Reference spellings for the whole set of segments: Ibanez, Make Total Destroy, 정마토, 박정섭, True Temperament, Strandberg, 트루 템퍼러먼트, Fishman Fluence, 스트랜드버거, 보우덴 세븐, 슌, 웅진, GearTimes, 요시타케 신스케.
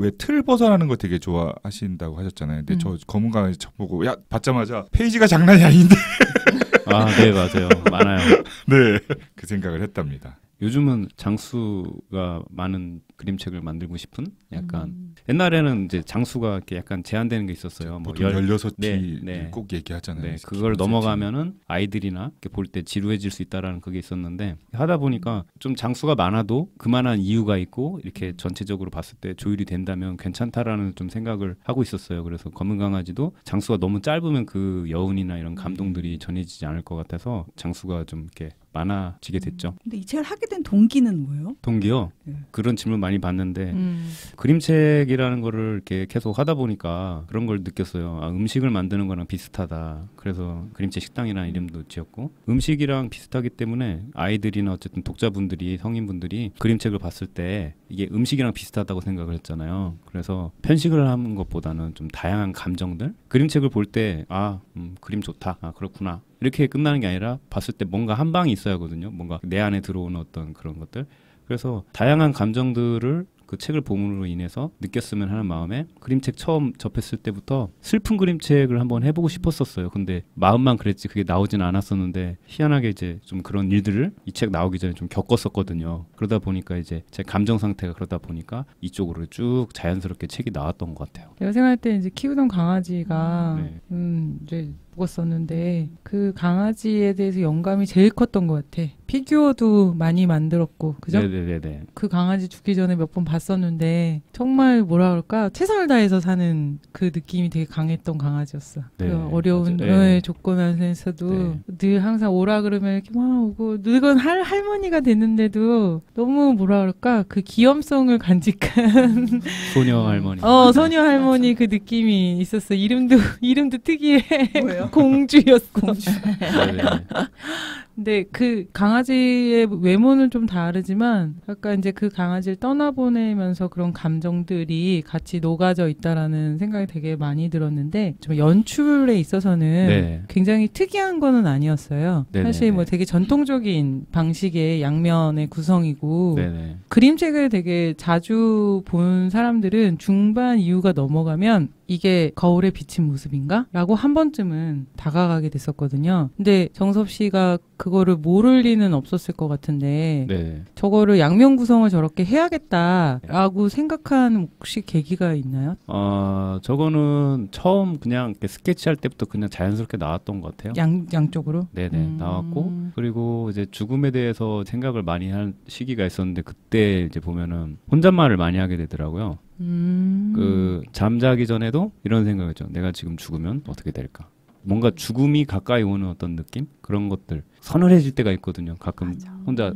왜 틀 벗어나는 거 되게 좋아하신다고 하셨잖아요. 근데 저 검은 강아지 척 보고 야 받자마자 페이지가 장난이 아닌데. 아, 네 맞아요. 많아요. 네, 그 생각을 했답니다. 요즘은 장수가 많은 그림책을 만들고 싶은 약간 옛날에는 이제 장수가 이렇게 약간 제한되는 게 있었어요. 보통 뭐 16티 네, 네. 꼭 얘기하잖아요. 네, 그걸 넘어가면은 아이들이나 볼 때 지루해질 수 있다라는 그게 있었는데 하다 보니까 좀 장수가 많아도 그만한 이유가 있고 이렇게 전체적으로 봤을 때 조율이 된다면 괜찮다라는 좀 생각을 하고 있었어요. 그래서 검은 강아지도 장수가 너무 짧으면 그 여운이나 이런 감동들이 전해지지 않을 것 같아서 장수가 좀 이렇게 많아지게 됐죠. 근데 이 책을 하게 된 동기는 뭐예요? 동기요? 네. 그런 질문 많이 받는데 그림책이라는 거를 이렇게 계속 하다 보니까 그런 걸 느꼈어요. 아, 음식을 만드는 거랑 비슷하다. 그래서 그림책 식당이라는 이름도 지었고 음식이랑 비슷하기 때문에 아이들이나 어쨌든 독자분들이 성인분들이 그림책을 봤을 때 이게 음식이랑 비슷하다고 생각을 했잖아요. 그래서 편식을 하는 것보다는 좀 다양한 감정들 그림책을 볼 때 아, 그림 좋다. 아, 그렇구나. 이렇게 끝나는 게 아니라 봤을 때 뭔가 한 방이 있어야 하거든요. 뭔가 내 안에 들어오는 어떤 그런 것들. 그래서 다양한 감정들을 그 책을 봄으로 인해서 느꼈으면 하는 마음에 그림책 처음 접했을 때부터 슬픈 그림책을 한번 해보고 싶었었어요. 근데 마음만 그랬지 그게 나오진 않았었는데 희한하게 이제 좀 그런 일들을 이 책 나오기 전에 좀 겪었었거든요. 그러다 보니까 이제 제 감정 상태가 그러다 보니까 이쪽으로 쭉 자연스럽게 책이 나왔던 것 같아요. 여생할 때 이제 키우던 강아지가 네. 이제 먹었었는데 그 강아지에 대해서 영감이 제일 컸던 것 같아. 피규어도 많이 만들었고 그죠? 네네네. 그 강아지 죽기 전에 몇 번 봤었는데 정말 뭐라 그럴까 최선을 다해서 사는 그 느낌이 되게 강했던 강아지였어. 네, 그 어려운 네. 조건 안에서도 네. 늘 항상 오라 그러면 이렇게 막 오고 늙은 할머니가 됐는데도 너무 뭐라 그럴까 그 귀염성을 간직한 소녀 할머니. 소녀 할머니 그 느낌이 있었어. 이름도 특이해. 뭐예요? 공주였어. 공주. 근데 그 강아지의 외모는 좀 다르지만 약간 이제 그 강아지를 떠나보내면서 그런 감정들이 같이 녹아져 있다라는 생각이 되게 많이 들었는데 좀 연출에 있어서는 네. 굉장히 특이한 거는 아니었어요. 네네. 사실 뭐 되게 전통적인 방식의 양면의 구성이고 네네. 그림책을 되게 자주 본 사람들은 중반 이후가 넘어가면 이게 거울에 비친 모습인가? 라고 한 번쯤은 다가가게 됐었거든요. 근데 정섭 씨가 그거를 모를 리는 없었을 것 같은데 네. 저거를 양면 구성을 저렇게 해야겠다라고 생각한 혹시 계기가 있나요? 저거는 처음 그냥 스케치할 때부터 그냥 자연스럽게 나왔던 것 같아요. 양쪽으로? 네네 나왔고 그리고 이제 죽음에 대해서 생각을 많이 한 시기가 있었는데 그때 이제 보면은 혼잣말을 많이 하게 되더라고요. 그 잠자기 전에도 이런 생각이죠. 내가 지금 죽으면 어떻게 될까? 뭔가 죽음이 가까이 오는 어떤 느낌? 그런 것들 서늘해질 때가 있거든요. 가끔 맞아.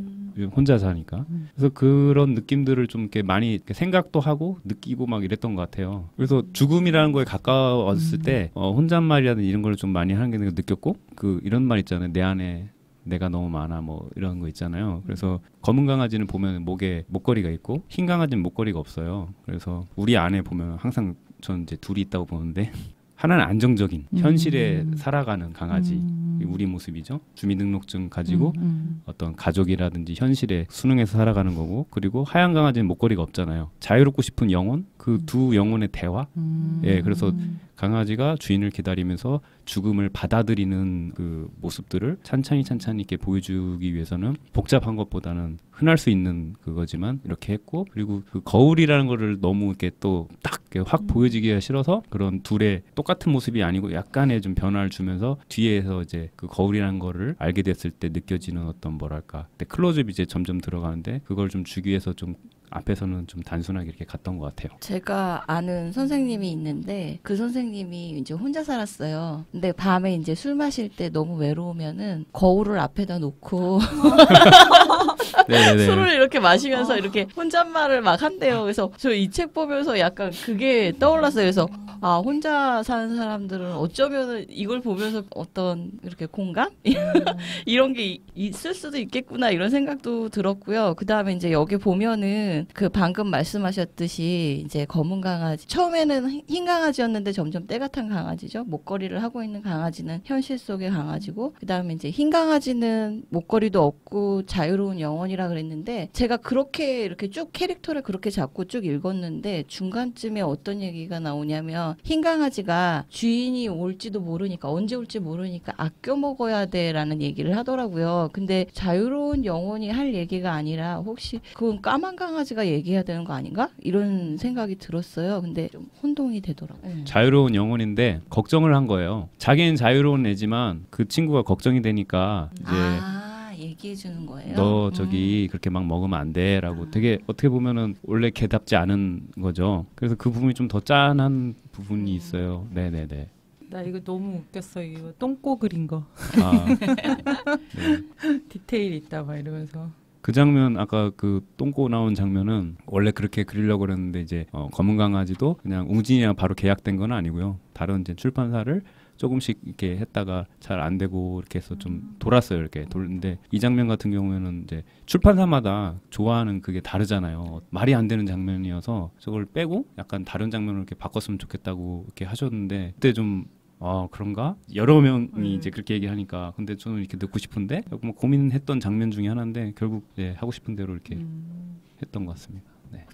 혼자 사니까. 그래서 그런 느낌들을 좀 이렇게 많이 이렇게 생각도 하고 느끼고 막 이랬던 것 같아요. 그래서 죽음이라는 거에 가까웠을 때 혼잣말이라든지 이런 걸 좀 많이 하는 게 느꼈고 그 이런 말 있잖아요. 내 안에 내가 너무 많아 뭐 이런 거 있잖아요. 그래서 검은 강아지는 보면 목에 목걸이가 있고 흰 강아지는 목걸이가 없어요. 그래서 우리 안에 보면 항상 전 이제 둘이 있다고 보는데 하나는 안정적인 현실에 살아가는 강아지 우리 모습이죠. 주민등록증 가지고 어떤 가족이라든지 현실에 순응해서 살아가는 거고 그리고 하얀 강아지는 목걸이가 없잖아요. 자유롭고 싶은 영혼 그 두 영혼의 대화 예, 그래서 강아지가 주인을 기다리면서 죽음을 받아들이는 그 모습들을 찬찬히 이렇게 보여주기 위해서는 복잡한 것보다는 흔할 수 있는 그거지만 이렇게 했고 그리고 그 거울이라는 거를 너무 이렇게 또 딱 확 보여지기가 싫어서 그런 둘의 똑같은 모습이 아니고 약간의 좀 변화를 주면서 뒤에서 이제 그 거울이라는 거를 알게 됐을 때 느껴지는 어떤 뭐랄까 그때 클로즈업이 이제 점점 들어가는데 그걸 좀 주기 위해서 좀 앞에서는 좀 단순하게 이렇게 갔던 것 같아요. 제가 아는 선생님이 있는데 그 선생님이 이제 혼자 살았어요. 근데 밤에 이제 술 마실 때 너무 외로우면은 거울을 앞에다 놓고 술을 이렇게 마시면서 이렇게 혼잣말을 막 한대요. 그래서 저 이 책 보면서 약간 그게 떠올랐어요. 그래서 아 혼자 사는 사람들은 어쩌면은 이걸 보면서 어떤 이렇게 공감? 이런 게 있을 수도 있겠구나 이런 생각도 들었고요. 그 다음에 이제 여기 보면은 저는 그 방금 말씀하셨듯이 이제 검은 강아지, 처음에는 흰 강아지였는데 점점 때가 탄 강아지죠. 목걸이를 하고 있는 강아지는 현실 속의 강아지고, 그 다음에 이제 흰 강아지는 목걸이도 없고 자유로운 영혼이라 그랬는데, 제가 그렇게 이렇게 쭉 캐릭터를 그렇게 잡고 쭉 읽었는데 중간쯤에 어떤 얘기가 나오냐면, 흰 강아지가 주인이 올지도 모르니까, 언제 올지 모르니까 아껴 먹어야 돼 라는 얘기를 하더라고요. 근데 자유로운 영혼이 할 얘기가 아니라 혹시 그건 까만 강아지가 얘기해야 되는 거 아닌가? 이런 생각이 들었어요. 근데 좀 혼동이 되더라고요. 네. 자유로운 영혼인데 걱정을 한 거예요. 자기는 자유로운 애지만 그 친구가 걱정이 되니까 이제 얘기해 주는 거예요. 너 저기 그렇게 막 먹으면 안 돼 라고. 되게 어떻게 보면은 원래 개답지 않은 거죠. 그래서 그 부분이 좀 더 짠한 부분이 있어요. 네네네. 나 이거 너무 웃겼어. 이거 똥꼬 그린 거. 네. 디테일 있다 막 이러면서. 그 장면, 아까 그 똥꼬 나온 장면은 원래 그렇게 그리려고 그랬는데, 이제 검은 강아지도 그냥 웅진이랑 바로 계약된 건 아니고요. 다른 이제 출판사를 조금씩 이렇게 했다가 잘 안 되고 이렇게 해서 좀 돌았어요. 이렇게 돌는데, 이 장면 같은 경우에는 이제 출판사마다 좋아하는 그게 다르잖아요. 말이 안 되는 장면이어서 저걸 빼고 약간 다른 장면을 이렇게 바꿨으면 좋겠다고 이렇게 하셨는데, 그때 좀 그런가? 여러 명이 이제 그렇게 얘기하니까, 근데 저는 이렇게 넣고 싶은데 뭐 고민했던 장면 중에 하나인데 결국 이제 하고 싶은 대로 이렇게 했던 것 같습니다. 네.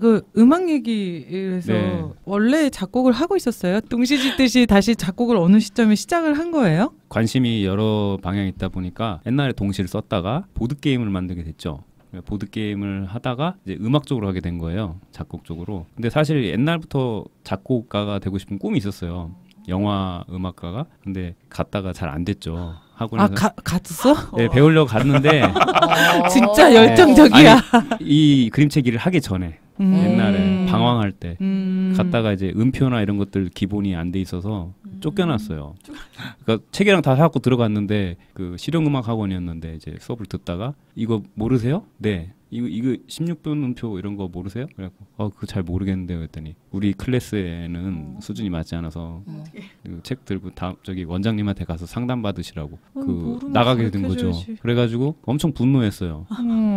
그 음악 얘기에서 네. 원래 작곡을 하고 있었어요? 동시짓듯이 다시 작곡을 어느 시점에 시작을 한 거예요? 관심이 여러 방향이 있다 보니까 옛날에 동시를 썼다가 보드게임을 만들게 됐죠. 보드게임을 하다가 이제 음악 쪽으로 하게 된 거예요. 작곡 쪽으로. 근데 사실 옛날부터 작곡가가 되고 싶은 꿈이 있었어요. 영화 음악가가. 근데 갔다가 잘 안 됐죠. 학원에서. 갔었어? 네, 배우려고 갔는데 진짜 열정적이야. 아니, 이 그림책 일을 하기 전에 옛날에 방황할 때 갔다가 이제 음표나 이런 것들 기본이 안 돼 있어서 쫓겨났어요. 그러니까 책이랑 다 사갖고 들어갔는데, 그 실용음악 학원이었는데 이제 수업을 듣다가, 이거 모르세요? 네. 이거 16분 음표 이런 거 모르세요? 그래갖고 그거 잘 모르겠는데요 했더니, 우리 클래스에는 수준이 맞지 않아서 그 책 들고 다 저기 원장님한테 가서 상담 받으시라고 그 나가게 된 거죠. 그래가지고 엄청 분노했어요.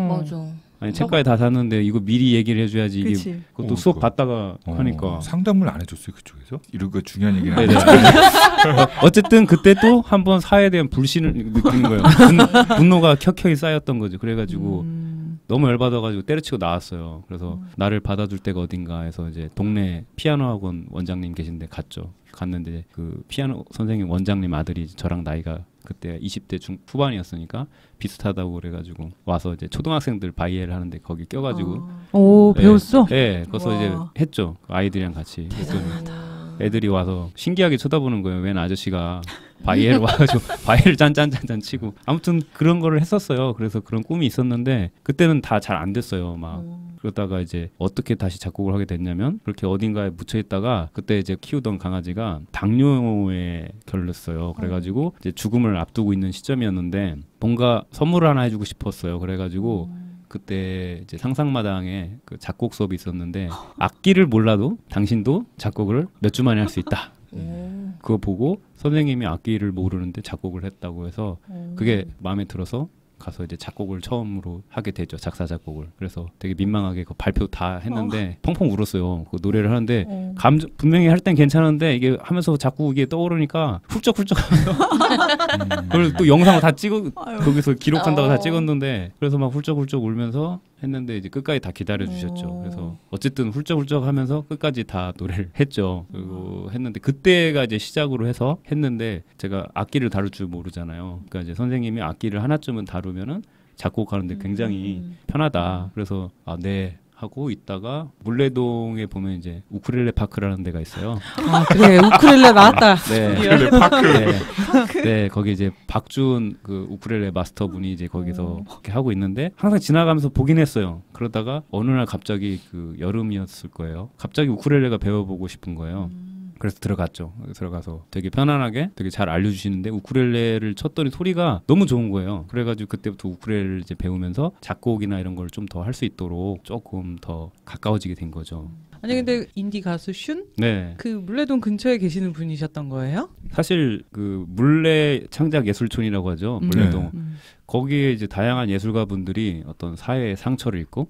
맞아. 아니 책까지 다 샀는데 이거 미리 얘기를 해줘야지. 그치. 이게 그것도 수업 받다가 하니까 상담을 안 해줬어요 그쪽에서? 이런 거 중요한 얘기는 안 해줬어요. 어쨌든 그때 또 한 번 사회에 대한 불신을 느끼는 거예요. 분노가 켜켜이 쌓였던 거죠. 그래가지고 너무 열받아가지고 때려치고 나왔어요. 그래서 나를 받아줄 데가 어딘가 해서 이제 동네 피아노 학원 원장님 계신데 갔죠. 갔는데 그 피아노 선생님 원장님 아들이 저랑 나이가 그때 20대 후반이었으니까 비슷하다고 그래가지고 와서 이제 초등학생들 바이엘 하는데 거기 껴가지고 배웠어? 네, 거기서 이제 했죠. 아이들이랑 같이. 대단하다. 애들이 와서 신기하게 쳐다보는 거예요. 웬 아저씨가 바이엘 와가지고 바이엘 짠짠짠짠 치고. 아무튼 그런 거를 했었어요. 그래서 그런 꿈이 있었는데 그때는 다 잘 안 됐어요. 막 그러다가 이제 어떻게 다시 작곡을 하게 됐냐면, 그렇게 어딘가에 묻혀 있다가 그때 이제 키우던 강아지가 당뇨에 걸렸어요. 그래가지고 이제 죽음을 앞두고 있는 시점이었는데 뭔가 선물을 하나 해주고 싶었어요. 그래가지고 그때 이제 상상마당에 그 작곡 수업이 있었는데, 악기를 몰라도 당신도 작곡을 몇 주 만에 할 수 있다. 그거 보고 선생님이 악기를 모르는데 작곡을 했다고 해서 그게 마음에 들어서 가서 이제 작곡을 처음으로 하게 되죠. 작사 작곡을. 그래서 되게 민망하게 그 발표 다 했는데 펑펑 울었어요. 그 노래를 하는데 감정 분명히 할 땐 괜찮은데 이게 하면서 자꾸 이게 떠오르니까 훌쩍훌쩍 그걸 또 영상을 다 찍어 거기서 기록한다고 다 찍었는데, 그래서 막 훌쩍훌쩍 울면서 했는데 이제 끝까지 다 기다려 주셨죠. 그래서 어쨌든 훌쩍훌쩍 하면서 끝까지 다 노래를 했죠. 그리고 했는데 그때가 이제 시작으로 해서 했는데, 제가 악기를 다룰 줄 모르잖아요. 그러니까 이제 선생님이 악기를 하나쯤은 다루면은 작곡하는데 굉장히 편하다. 그래서 네. 하고 있다가 물레동에 보면 이제 우쿨렐레 파크라는 데가 있어요. 그래 우쿨렐레 나왔다. 네. 우쿨렐레 파크. 네. 네, 거기 이제 박준 그 우쿨렐레 마스터분이 이제 거기서 이렇게 하고 있는데 항상 지나가면서 보긴 했어요. 그러다가 어느 날 갑자기 그 여름이었을 거예요. 갑자기 우쿨렐레가 배워보고 싶은 거예요. 그래서 들어갔죠. 들어가서 되게 편안하게 되게 잘 알려주시는데, 우쿨렐레를 쳤더니 소리가 너무 좋은 거예요. 그래가지고 그때부터 우쿨렐레를 이제 배우면서 작곡이나 이런 걸 좀 더 할 수 있도록 조금 더 가까워지게 된 거죠. 아니 근데 인디 가수 슌? 네. 그 물레동 근처에 계시는 분이셨던 거예요? 사실 그 물레 창작 예술촌이라고 하죠. 물레동. 거기에 이제 다양한 예술가분들이 어떤 사회의 상처를 입고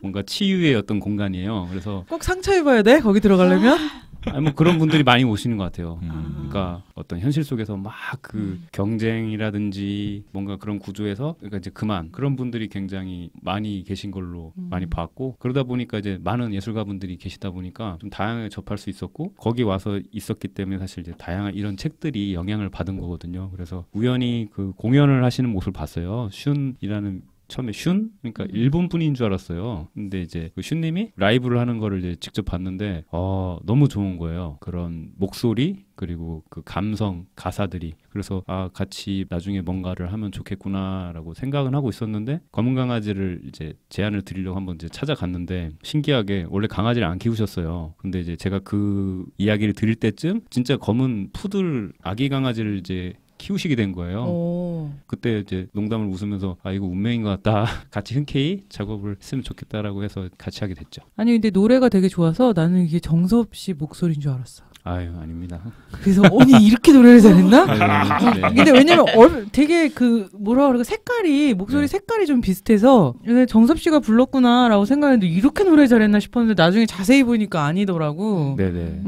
뭔가 치유의 어떤 공간이에요. 그래서 꼭 상처 입어야 돼? 거기 들어가려면? 아니 뭐 그런 분들이 많이 오시는 것 같아요. 그러니까 어떤 현실 속에서 막 그 경쟁이라든지 뭔가 그런 구조에서 그러니까 이제 그만 그런 분들이 굉장히 많이 계신 걸로 많이 봤고, 그러다 보니까 이제 많은 예술가분들이 계시다 보니까 좀 다양하게 접할 수 있었고, 거기 와서 있었기 때문에 사실 이제 다양한 이런 책들이 영향을 받은 거거든요. 그래서 우연히 그 공연을 하시는 모습을 봤어요. 슌이라는, 처음에 슌? 그러니까 일본 분인 줄 알았어요. 근데 이제 그 슌님이 라이브를 하는 거를 이제 직접 봤는데 너무 좋은 거예요. 그런 목소리 그리고 그 감성, 가사들이. 그래서 아, 같이 나중에 뭔가를 하면 좋겠구나라고 생각은 하고 있었는데, 검은 강아지를 이제 제안을 드리려고 한번 이제 찾아갔는데, 신기하게 원래 강아지를 안 키우셨어요. 근데 이제 제가 그 이야기를 드릴 때쯤 진짜 검은 푸들 아기 강아지를 이제 키우시게 된 거예요. 그때 이제 농담을 웃으면서 아, 이거 운명인 것 같다. 같이 흔쾌히 작업을 했으면 좋겠다라고 해서 같이 하게 됐죠. 아니 근데 노래가 되게 좋아서 나는 이게 정섭 씨 목소리인 줄 알았어. 아유, 아닙니다. 그래서 언니 이렇게 노래를 잘했나? 아유, 네. 근데 왜냐면 되게 그 뭐라 그럴까, 색깔이 목소리 네. 색깔이 좀 비슷해서 정섭 씨가 불렀구나라고 생각했는데 이렇게 노래 잘했나 싶었는데 나중에 자세히 보니까 아니더라고. 네네.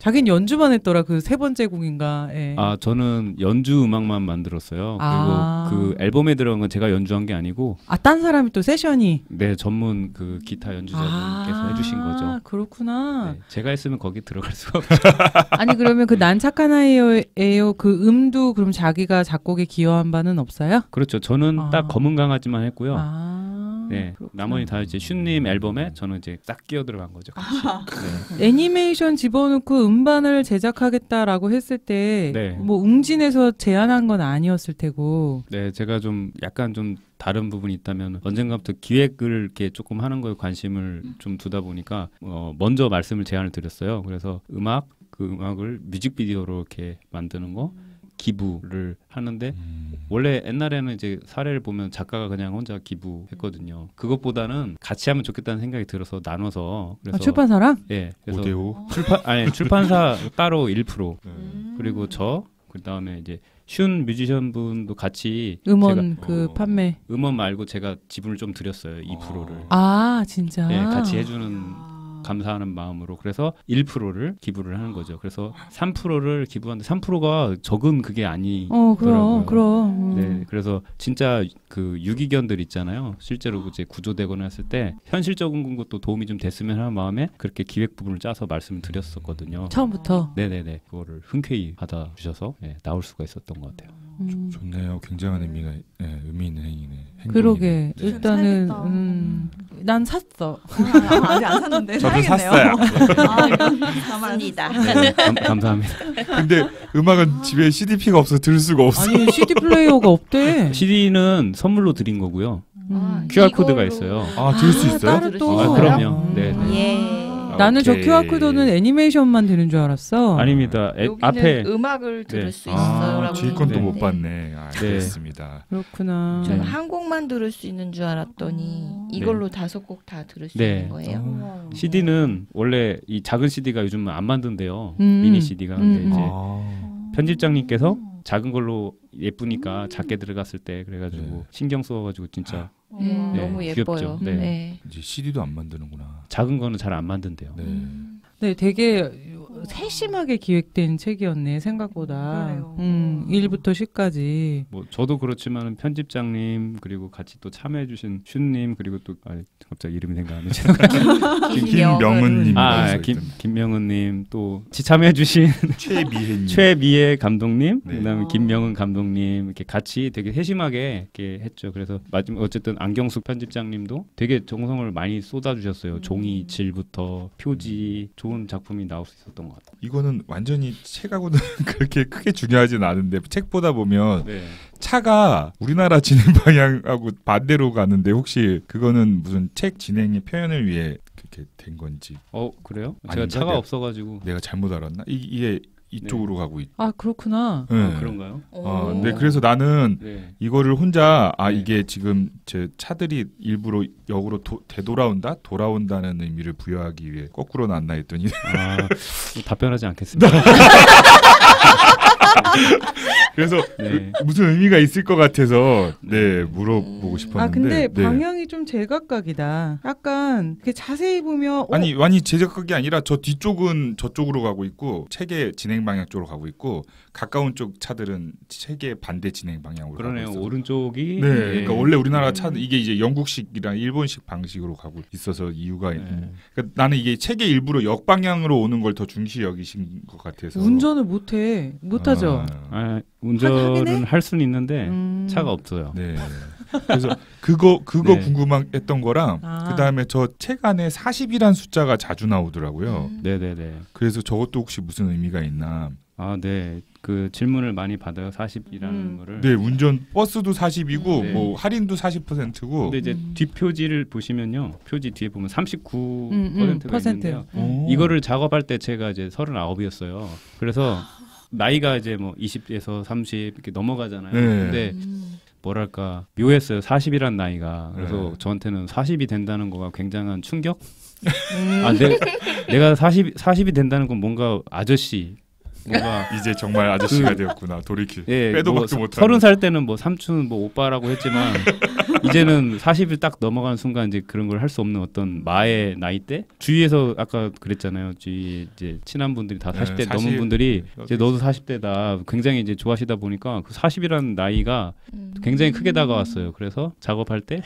자기는 연주만 했더라. 그 세 번째 곡인가. 예. 아, 저는 연주 음악만 만들었어요. 아. 그리고 그 앨범에 들어간 건 제가 연주한 게 아니고. 아, 딴 사람이 또 세션이. 네, 전문 그 기타 연주자분께서 해주신 거죠. 아, 그렇구나. 네, 제가 했으면 거기 들어갈 수가 없죠. 아니 그러면 그 난 착한 아이예요 그 음도 그럼 자기가 작곡에 기여한 바는 없어요? 그렇죠. 저는 딱 검은 강아지만 했고요. 네, 그렇구나. 나머지 다 이제 슌님 앨범에 저는 이제 딱 끼어 들어간 거죠. 네. 애니메이션 집어넣고 음반을 제작하겠다라고 했을 때, 네. 뭐 웅진에서 제안한 건 아니었을 테고. 네, 제가 좀 약간 좀 다른 부분이 있다면 언젠가부터 기획을 이렇게 조금 하는 거에 관심을 좀 두다 보니까 먼저 말씀을 제안을 드렸어요. 그래서 음악, 그 음악을 뮤직비디오로 이렇게 만드는 거. 기부를 하는데 원래 옛날에는 이제 사례를 보면 작가가 그냥 혼자 기부했거든요. 그것보다는 같이 하면 좋겠다는 생각이 들어서 나눠서. 그래서 출판사랑? 예. 그래서 5대5? 출판사 따로 1%. 그리고 저, 그다음에 이제 슌 뮤지션 분도 같이 음원 제가, 그 판매. 음원 말고 제가 지분을 좀 드렸어요. 2%를. 아, 진짜. 예, 같이 해 주는 감사하는 마음으로. 그래서 1%를 기부를 하는 거죠. 그래서 3%를 기부하는데 3%가 적은 그게 아니더라고요. 그럼. 네, 그래서 진짜 그 유기견들 있잖아요. 실제로 이제 구조되거나 했을 때 현실적인 것도 도움이 좀 됐으면 하는 마음에 그렇게 기획 부분을 짜서 말씀을 드렸었거든요. 처음부터? 네네네. 그거를 흔쾌히 받아주셔서 네, 나올 수가 있었던 것 같아요. 좋네요. 굉장한 의미가 네, 의미 있는 행위네. 그러게. 네. 일단은 난 샀어. 아직 안 샀는데. 저도 샀어요. 감사합니다. 네, 감사합니다. 근데 음악은 집에 CDP가 없어 들 수가 없어. 아니 CD 플레이어가 없대. CD는 선물로 드린 거고요. QR 코드가 있어요. 아, 들 수 있어요? 따로 또. 아, 그럼요. 네. 예. 나는 오케이. 저 QR코드는 애니메이션만 되는 줄 알았어. 아닙니다. 앞에 음악을 들을 네. 수 있어요. 뒤 건도 못 봤네. 알겠습니다. 그렇구나. 저는 한 곡만 들을 수 있는 줄 알았더니 이걸로 네. 5곡 다 들을 수 네. 있는 거예요. CD는 원래 이 작은 CD가 요즘 안 만든대요. 미니 CD가. 근데 이제 편집장님께서 작은 걸로 예쁘니까 작게 들어갔을 때 그래가지고 네. 신경 써가지고 진짜. 네, 너무 예뻐요. 네. 네. 이제 CD도 안 만드는구나. 작은 거는 잘 안 만든대요. 네. 네, 되게 세심하게 기획된 책이었네, 생각보다. 1부터 10까지. 뭐 저도 그렇지만 편집장님 그리고 같이 또 참여해주신 슌님 그리고 또 갑자기 이름이 생각나네. 김명은님. 김명은님 또 같이 참여해주신 최미혜 감독님, 네. 그다음에 김명은 감독님 이렇게 같이 되게 세심하게 이렇게 했죠. 그래서 마지막 어쨌든 안경숙 편집장님도 되게 정성을 많이 쏟아주셨어요. 종이 질부터 표지 좋은 작품이 나올 수 있었던 것 같아요. 이거는 완전히 책하고는 그렇게 크게 중요하진 않은데 책보다 보면 네. 차가 우리나라 진행 방향하고 반대로 가는데 혹시 그거는 무슨 책 진행의 표현을 위해 그렇게 된 건지? 그래요? 제가 차가 없어가지고 내가 잘못 알았나? 이게 이쪽으로 네. 가고 있. 아, 그렇구나. 네. 그런가요? 네, 그래서 나는 네. 이거를 혼자 네. 이게 지금 제 차들이 일부러 역으로 되돌아온다, 돌아온다는 의미를 부여하기 위해 거꾸로 놨나 했더니 답변하지 않겠습니다. 그래서 네. 무슨 의미가 있을 것 같아서 네 물어보고 싶었는데. 아 근데 네. 방향이 좀 제각각이다. 약간 이렇게 자세히 보면 아니 제각각이 아니라 저 뒤쪽은 저쪽으로 가고 있고 책의 진행 방향 쪽으로 가고 있고 가까운 쪽 차들은 책의 반대 진행 방향으로. 그러네요. 가고 있어요. 오른쪽이. 네. 그러니까 원래 우리나라 차 이게 이제 영국식이랑 일본식 방식으로 가고 있어서 이유가 있는. 그러니까 나는 이게 책의 일부러 역방향으로 오는 걸 더 중시 여기신 것 같아서. 운전을 못해. 못하죠. 아, 운전은 할 수는 있는데 차가 없어요. 네. 그래서 그거 네. 궁금했던 거랑 그다음에 저 책 안에 40이란 숫자가 자주 나오더라고요. 네네네. 그래서 저것도 혹시 무슨 의미가 있나? 아, 네. 그 질문을 많이 받아요. 40이라는 거를. 네, 운전 버스도 40이고 네. 뭐 할인도 40%고. 근데 이제 뒷표지를 보시면요. 표지 뒤에 보면 39%가 있는데요. 이거를 작업할 때 제가 이제 39이었어요. 그래서 나이가 이제 뭐 20에서 30 이렇게 넘어가잖아요. 네. 근데 뭐랄까 묘했어요. 40이란 나이가. 그래서 네. 저한테는 40이 된다는 거가 굉장한 충격? 아, 내가 40이 된다는 건 뭔가 아저씨 뭔가 이제 정말 아저씨가 되었구나. 돌이킬. 예, 빼도 박도 뭐 못하는. 30살 때는 뭐 삼촌 뭐 오빠라고 했지만 이제는 40을 딱 넘어간 순간 이제 그런 걸 할 수 없는 어떤 마의 나이대. 주위에서 아까 그랬잖아요. 주위 이제 친한 분들이 다 40대 네, 넘은 분들이 이제 너도 40대다. 굉장히 이제 좋아하시다 보니까 그 40이라는 나이가 굉장히 크게 다가왔어요. 그래서 작업할 때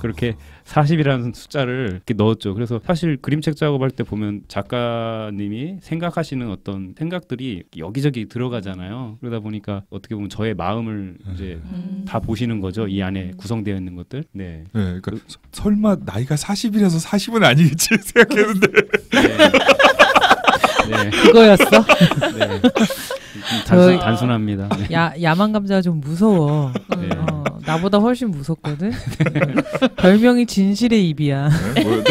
그렇게 40이라는 숫자를 이렇게 넣었죠. 그래서 사실 그림책 작업할 때 보면 작가님이 생각하시는 어떤 생각들이 여기저기 들어가잖아요. 그러다 보니까 어떻게 보면 저의 마음을 이제 다 보시는 거죠. 이 안에 구성되어 있는 것들. 네. 네 그러니까 설마 나이가 40이라서 40은 아니겠지 생각했는데. 네. 네. 그거였어? 네. 단순합니다. 네. 야만 감자가 좀 무서워. 네. 나보다 훨씬 무섭거든. 네. 별명이 진실의 입이야. 네? 뭐,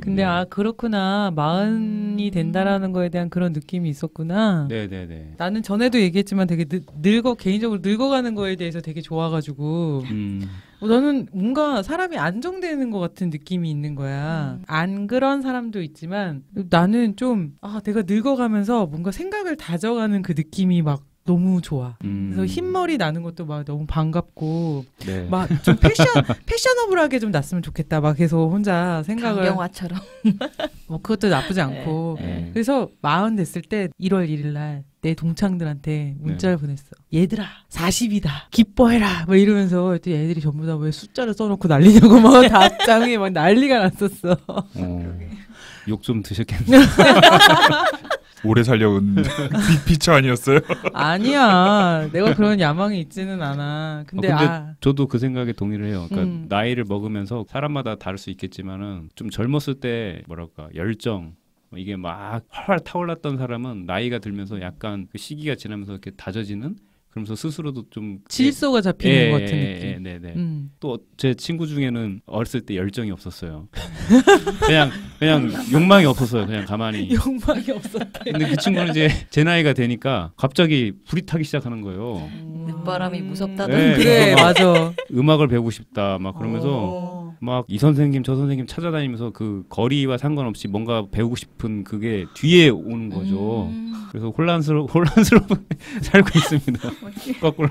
근데 아 그렇구나. 마흔이 된다라는 거에 대한 그런 느낌이 있었구나. 네네네. 나는 전에도 얘기했지만 되게 개인적으로 늙어가는 거에 대해서 되게 좋아가지고 나는 뭔가 사람이 안정되는 것 같은 느낌이 있는 거야. 안 그런 사람도 있지만 나는 좀 내가 늙어가면서 뭔가 생각을 다져가는 그 느낌이 막 너무 좋아. 그래서 흰머리 나는 것도 막 너무 반갑고 네. 막 좀 패셔너블하게 좀 났으면 좋겠다. 막 계속 혼자 생각을. 강경화처럼. 뭐 그것도 나쁘지 않고. 네. 그래서 40 됐을 때 1월 1일 날 내 동창들한테 문자를 네. 보냈어. 얘들아 40이다 기뻐해라 막 이러면서 애들이 전부 다 왜 숫자를 써놓고 난리냐고 막 답장이 막 난리가 났었어. 욕 좀 드셨겠네. 오래 살려온 빅피처 아니었어요? 아니야. 내가 그런 야망이 있지는 않아. 근데 저도 그 생각에 동의를 해요. 그러니까 나이를 먹으면서 사람마다 다를 수 있겠지만은 좀 젊었을 때 뭐랄까 열정 이게 막 활활 타올랐던 사람은 나이가 들면서 약간 그 시기가 지나면서 이렇게 다져지는 그러면서 스스로도 좀 질서가 잡히는 것 같은 느낌. 네네. 또 제 친구 중에는 어렸을 때 열정이 없었어요. 그냥 욕망이 없었어요. 그냥 가만히. 욕망이 없었대. 근데 그 친구는 이제 제 나이가 되니까 갑자기 불이 타기 시작하는 거예요. 늦바람이 무섭다던. 네, 그래 맞아. 음악을 배우고 싶다 막 그러면서. 막 이 선생님 저 선생님 찾아다니면서 그 거리와 상관없이 뭔가 배우고 싶은 그게 뒤에 오는 거죠. 그래서 혼란스러운 살고 있습니다. 거꾸로.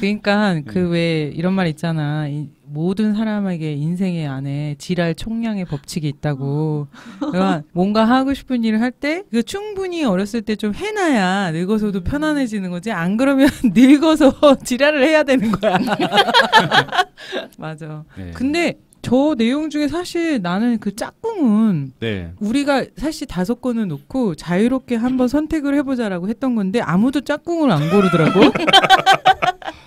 그러니까 그 왜 이런 말 있잖아. 모든 사람에게 인생의 안에 지랄 총량의 법칙이 있다고. 그러니까 뭔가 하고 싶은 일을 할 때 그 충분히 어렸을 때 좀 해놔야 늙어서도 편안해지는 거지. 안 그러면 늙어서 지랄을 해야 되는 거야. 맞아. 네. 근데 저 내용 중에 사실 나는 그 짝꿍은 네. 우리가 사실 5권을 놓고 자유롭게 한번 선택을 해보자라고 했던 건데 아무도 짝꿍을 안 고르더라고.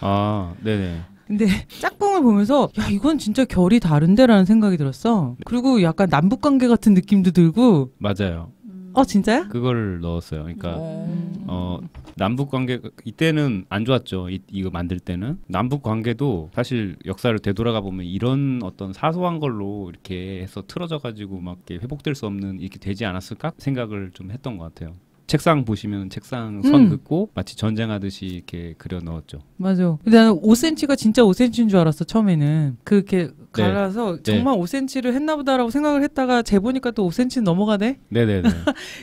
아, 네네. 근데 짝꿍을 보면서 야 이건 진짜 결이 다른데라는 생각이 들었어. 그리고 약간 남북관계 같은 느낌도 들고. 맞아요. 진짜요? 그걸 넣었어요. 그러니까 남북관계 이때는 안 좋았죠. 이거 만들 때는 남북관계도 사실 역사를 되돌아가 보면 이런 어떤 사소한 걸로 이렇게 해서 틀어져 가지고 막 이렇게 회복될 수 없는 이렇게 되지 않았을까 생각을 좀 했던 것 같아요. 책상 보시면 책상 선 긋고 마치 전쟁하듯이 이렇게 그려 넣었죠. 맞아. 근데 나는 5cm가 진짜 5cm인 줄 알았어 처음에는. 그렇게 갈라서 네. 정말 네. 5cm를 했나보다라고 생각을 했다가 재보니까 또 5cm 넘어가네. 네네네.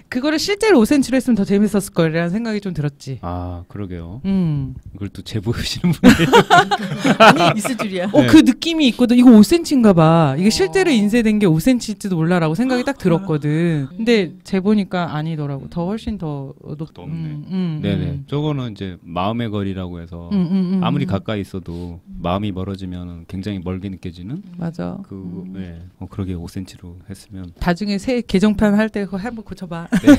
그거를 실제로 5cm로 했으면 더 재밌었을 거라는 생각이 좀 들었지. 아 그러게요. 그걸 또 재보시는 분이에요. 아니 있을 줄이야. 네. 그 느낌이 있거든. 이거 5cm인가봐. 이게 실제로 인쇄된 게 5cm일지도 몰라라고 생각이 딱 들었거든. 근데 재보니까 아니더라고. 더 훨씬 더 높네. 네네. 저거는 이제 마음의 거리라고 해서 아무리 가까이 있어도 마음이 멀어지면 굉장히 멀게 느껴지는. 맞아. 그 네. 그러게 5cm로 했으면. 나중에 새 개정판 할 때 그거 한번 고쳐봐. 네.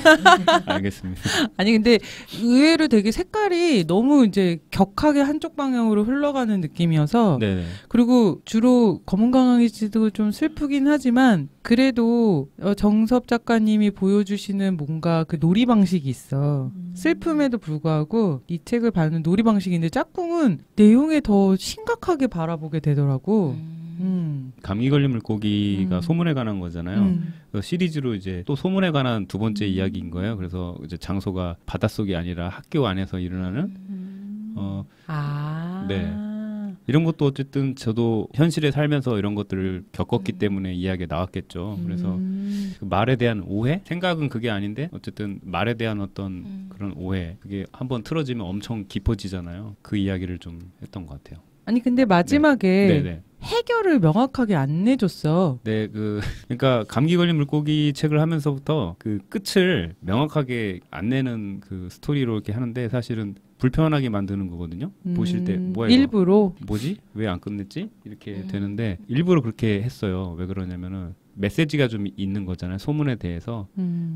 알겠습니다. 아니 근데 의외로 되게 색깔이 너무 이제 격하게 한쪽 방향으로 흘러가는 느낌이어서. 네네. 그리고 주로 검은 강황일지도 좀 슬프긴 하지만 그래도 정섭 작가님이 보여주시는 뭔가 그 놀이 방식이 있어. 슬픔에도 불구하고 이 책을 봐는 놀이 방식인데 짝꿍은 내용에 더 심각하게 바라보게 되더라고. 감기 걸린 물고기가 소문에 관한 거잖아요. 시리즈로 이제 또 소문에 관한 두 번째 이야기인 거예요. 그래서 이제 장소가 바닷속이 아니라 학교 안에서 일어나는 네. 이런 것도 어쨌든 저도 현실에 살면서 이런 것들을 겪었기 때문에 이야기가 나왔겠죠. 그래서 그 말에 대한 오해? 생각은 그게 아닌데 어쨌든 말에 대한 어떤 그런 오해, 그게 한번 틀어지면 엄청 깊어지잖아요. 그 이야기를 좀 했던 것 같아요. 아니 근데 마지막에 네. 네네. 해결을 명확하게 안 내줬어. 네, 그러니까 감기 걸린 물고기 책을 하면서부터 그 끝을 명확하게 안 내는 그 스토리로 이렇게 하는데 사실은 불편하게 만드는 거거든요. 보실 때 뭐야 이거? 일부러 뭐지? 왜 안 끝냈지? 이렇게 되는데 일부러 그렇게 했어요. 왜 그러냐면은 메시지가 좀 있는 거잖아요. 소문에 대해서.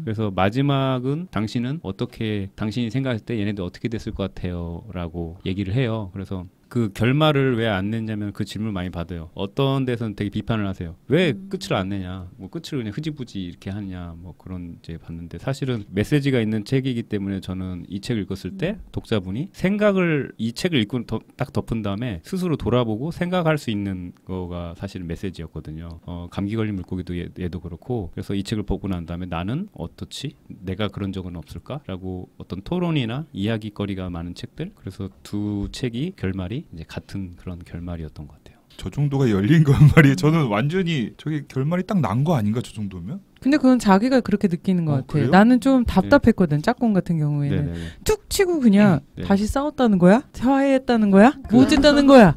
그래서 마지막은 당신은 어떻게 당신이 생각했을 때 얘네들 어떻게 됐을 것 같아요 라고 얘기를 해요. 그래서 그 결말을 왜 안 냈냐면 그 질문 많이 받아요. 어떤 데서는 되게 비판을 하세요. 왜 끝을 안 내냐, 뭐 끝을 그냥 흐지부지 이렇게 하냐, 뭐 그런 이제 봤는데 사실은 메시지가 있는 책이기 때문에 저는 이 책을 읽었을 때 독자분이 생각을 이 책을 읽고 딱 덮은 다음에 스스로 돌아보고 생각할 수 있는 거가 사실 메시지였거든요. 감기 걸린 물고기도 얘도 그렇고. 그래서 이 책을 보고 난 다음에 나는 어떻지? 내가 그런 적은 없을까라고 어떤 토론이나 이야기거리가 많은 책들. 그래서 두 책이 결말이 이제 같은 그런 결말이었던 것 같아요. 저 정도가 열린 건 말이에요. 저는 완전히 저게 결말이 딱 난 거 아닌가 저 정도면? 근데 그건 자기가 그렇게 느끼는 것 같아. 나는 좀 답답했거든. 네. 짝꿍 같은 경우에는 네네네. 툭 치고 그냥 네. 다시 싸웠다는 거야? 화해했다는 거야? 뭐 어쨌다는 거야?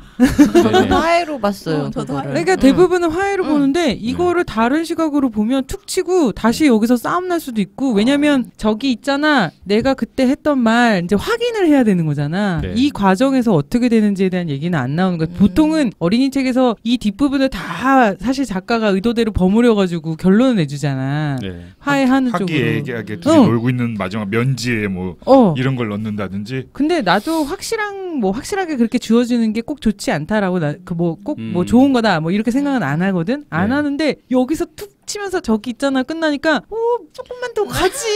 저도 화해로 봤어요. 저도 화해. 그러니까 대부분은 화해로 보는데 이거를 다른 시각으로 보면 툭 치고 다시 여기서 싸움 날 수도 있고. 왜냐면 저기 있잖아. 내가 그때 했던 말 이제 확인을 해야 되는 거잖아. 네. 이 과정에서 어떻게 되는지에 대한 얘기는 안 나오는 거야. 보통은 어린이 책에서 이 뒷부분을 다 사실 작가가 의도대로 버무려가지고 결론을 내주잖아. 네. 화해하는 쪽으로 얘기하게 둘이 놀고 있는 마지막 면지에 뭐 이런 걸 넣는다든지. 근데 나도 확실하게 그렇게 주어지는 게 꼭 좋지 않다라고 뭐 좋은 거다 뭐 이렇게 생각은 안 하거든. 안 네. 하는데 여기서 툭 치면서 저기 있잖아 끝나니까 조금만 더 가지.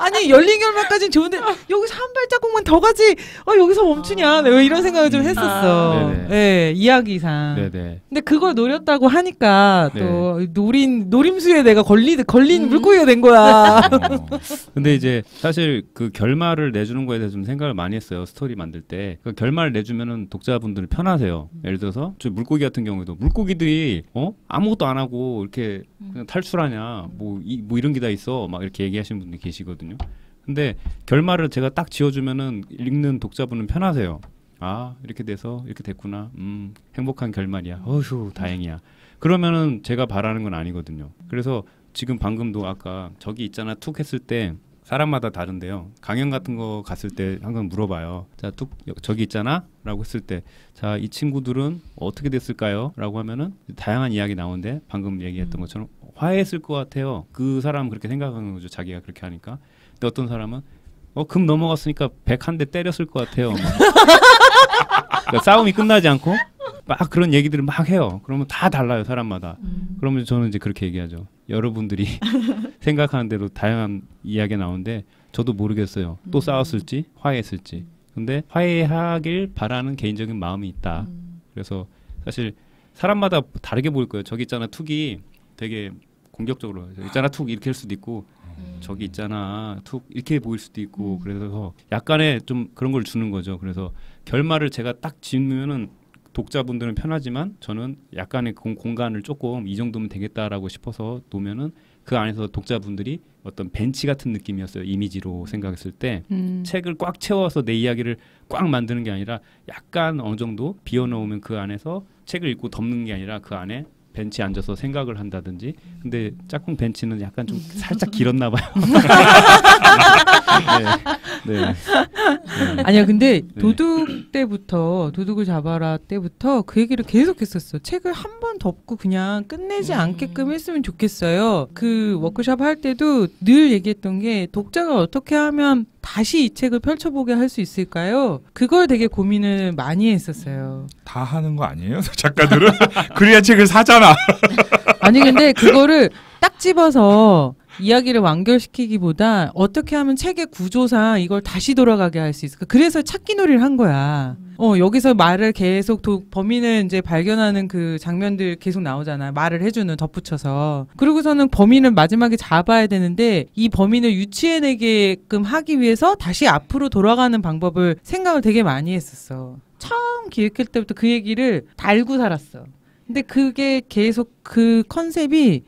아니 열린 결말까지는 좋은데 여기서 한 발자국만 더 가지. 여기서 멈추냐. 왜 이런 생각을 좀 했었어. 네, 이야기상. 네네. 근데 그걸 노렸다고 하니까 또 노림수에 내가 걸린 물고기가 된 거야. 근데 이제 사실 그 결말을 내주는 거에 대해서 좀 생각을 많이 했어요. 스토리 만들 때. 그 결말을 내주면은 독자분들이 편하세요. 예를 들어서 저 물고기 같은 경우에도 물고기들이 아무것도 안 하고 이렇게 그냥 탈출하냐, 뭐 이런 게 다 있어, 막 이렇게 얘기하시는 분들이 계시거든요. 근데 결말을 제가 딱 지어주면은 읽는 독자분은 편하세요. 아, 이렇게 돼서 이렇게 됐구나. 행복한 결말이야. 어휴, 다행이야. 그러면은 제가 바라는 건 아니거든요. 그래서 지금 방금도 아까 저기 있잖아 툭 했을 때 사람마다 다른데요. 강연 같은 거 갔을 때 항상 물어봐요. 자, 툭 저기 있잖아. 라고 했을 때 자, 이 친구들은 어떻게 됐을까요? 라고 하면은 다양한 이야기 나오는데 방금 얘기했던 것처럼 화해했을 것 같아요. 그 사람은 그렇게 생각하는 거죠. 자기가 그렇게 하니까. 근데 어떤 사람은 금 넘어갔으니까 100 한 대 때렸을 것 같아요. 그러니까 싸움이 끝나지 않고 막 그런 얘기들을 막 해요. 그러면 다 달라요. 사람마다. 그러면 저는 이제 그렇게 얘기하죠. 여러분들이 생각하는 대로 다양한 이야기가 나오는데 저도 모르겠어요. 또 싸웠을지 화해했을지. 근데 화해하길 바라는 개인적인 마음이 있다. 그래서 사실 사람마다 다르게 보일 거예요. 저기 있잖아 툭이 되게 공격적으로 저기 있잖아 툭 이렇게 할 수도 있고 저기 있잖아 툭 이렇게 보일 수도 있고 그래서 약간의 좀 그런 걸 주는 거죠. 그래서 결말을 제가 딱 짓으면은 독자분들은 편하지만 저는 약간의 공간을 조금 이 정도면 되겠다라고 싶어서 놓으면은 그 안에서 독자분들이 어떤 벤치 같은 느낌이었어요. 이미지로 생각했을 때 책을 꽉 채워서 내 이야기를 꽉 만드는 게 아니라 약간 어느 정도 비워놓으면 그 안에서 책을 읽고 덮는 게 아니라 그 안에 벤치에 앉아서 생각을 한다든지. 근데 짝꿍 벤치는 약간 좀 살짝 길었나 봐요. 네. 네. 네. 아니야 근데 도둑 때부터 도둑을 잡아라 때부터 그 얘기를 계속 했었어. 책을 한 번 덮고 그냥 끝내지 않게끔 했으면 좋겠어요. 그 워크숍 할 때도 늘 얘기했던 게 독자가 어떻게 하면 다시 이 책을 펼쳐보게 할 수 있을까요? 그걸 되게 고민을 많이 했었어요. 다 하는 거 아니에요? 작가들은? 그래야 책을 사잖아. 아니 근데 그거를 딱 집어서 이야기를 완결시키기보다 어떻게 하면 책의 구조상 이걸 다시 돌아가게 할 수 있을까? 그래서 찾기놀이를 한 거야. 여기서 말을 계속 범인을 이제 발견하는 그 장면들 계속 나오잖아. 말을 해주는 덧붙여서. 그리고서는 범인을 마지막에 잡아야 되는데 이 범인을 유추해내게끔 하기 위해서 다시 앞으로 돌아가는 방법을 생각을 되게 많이 했었어. 처음 기획할 때부터 그 얘기를 달고 살았어. 근데 그게 계속 그 컨셉이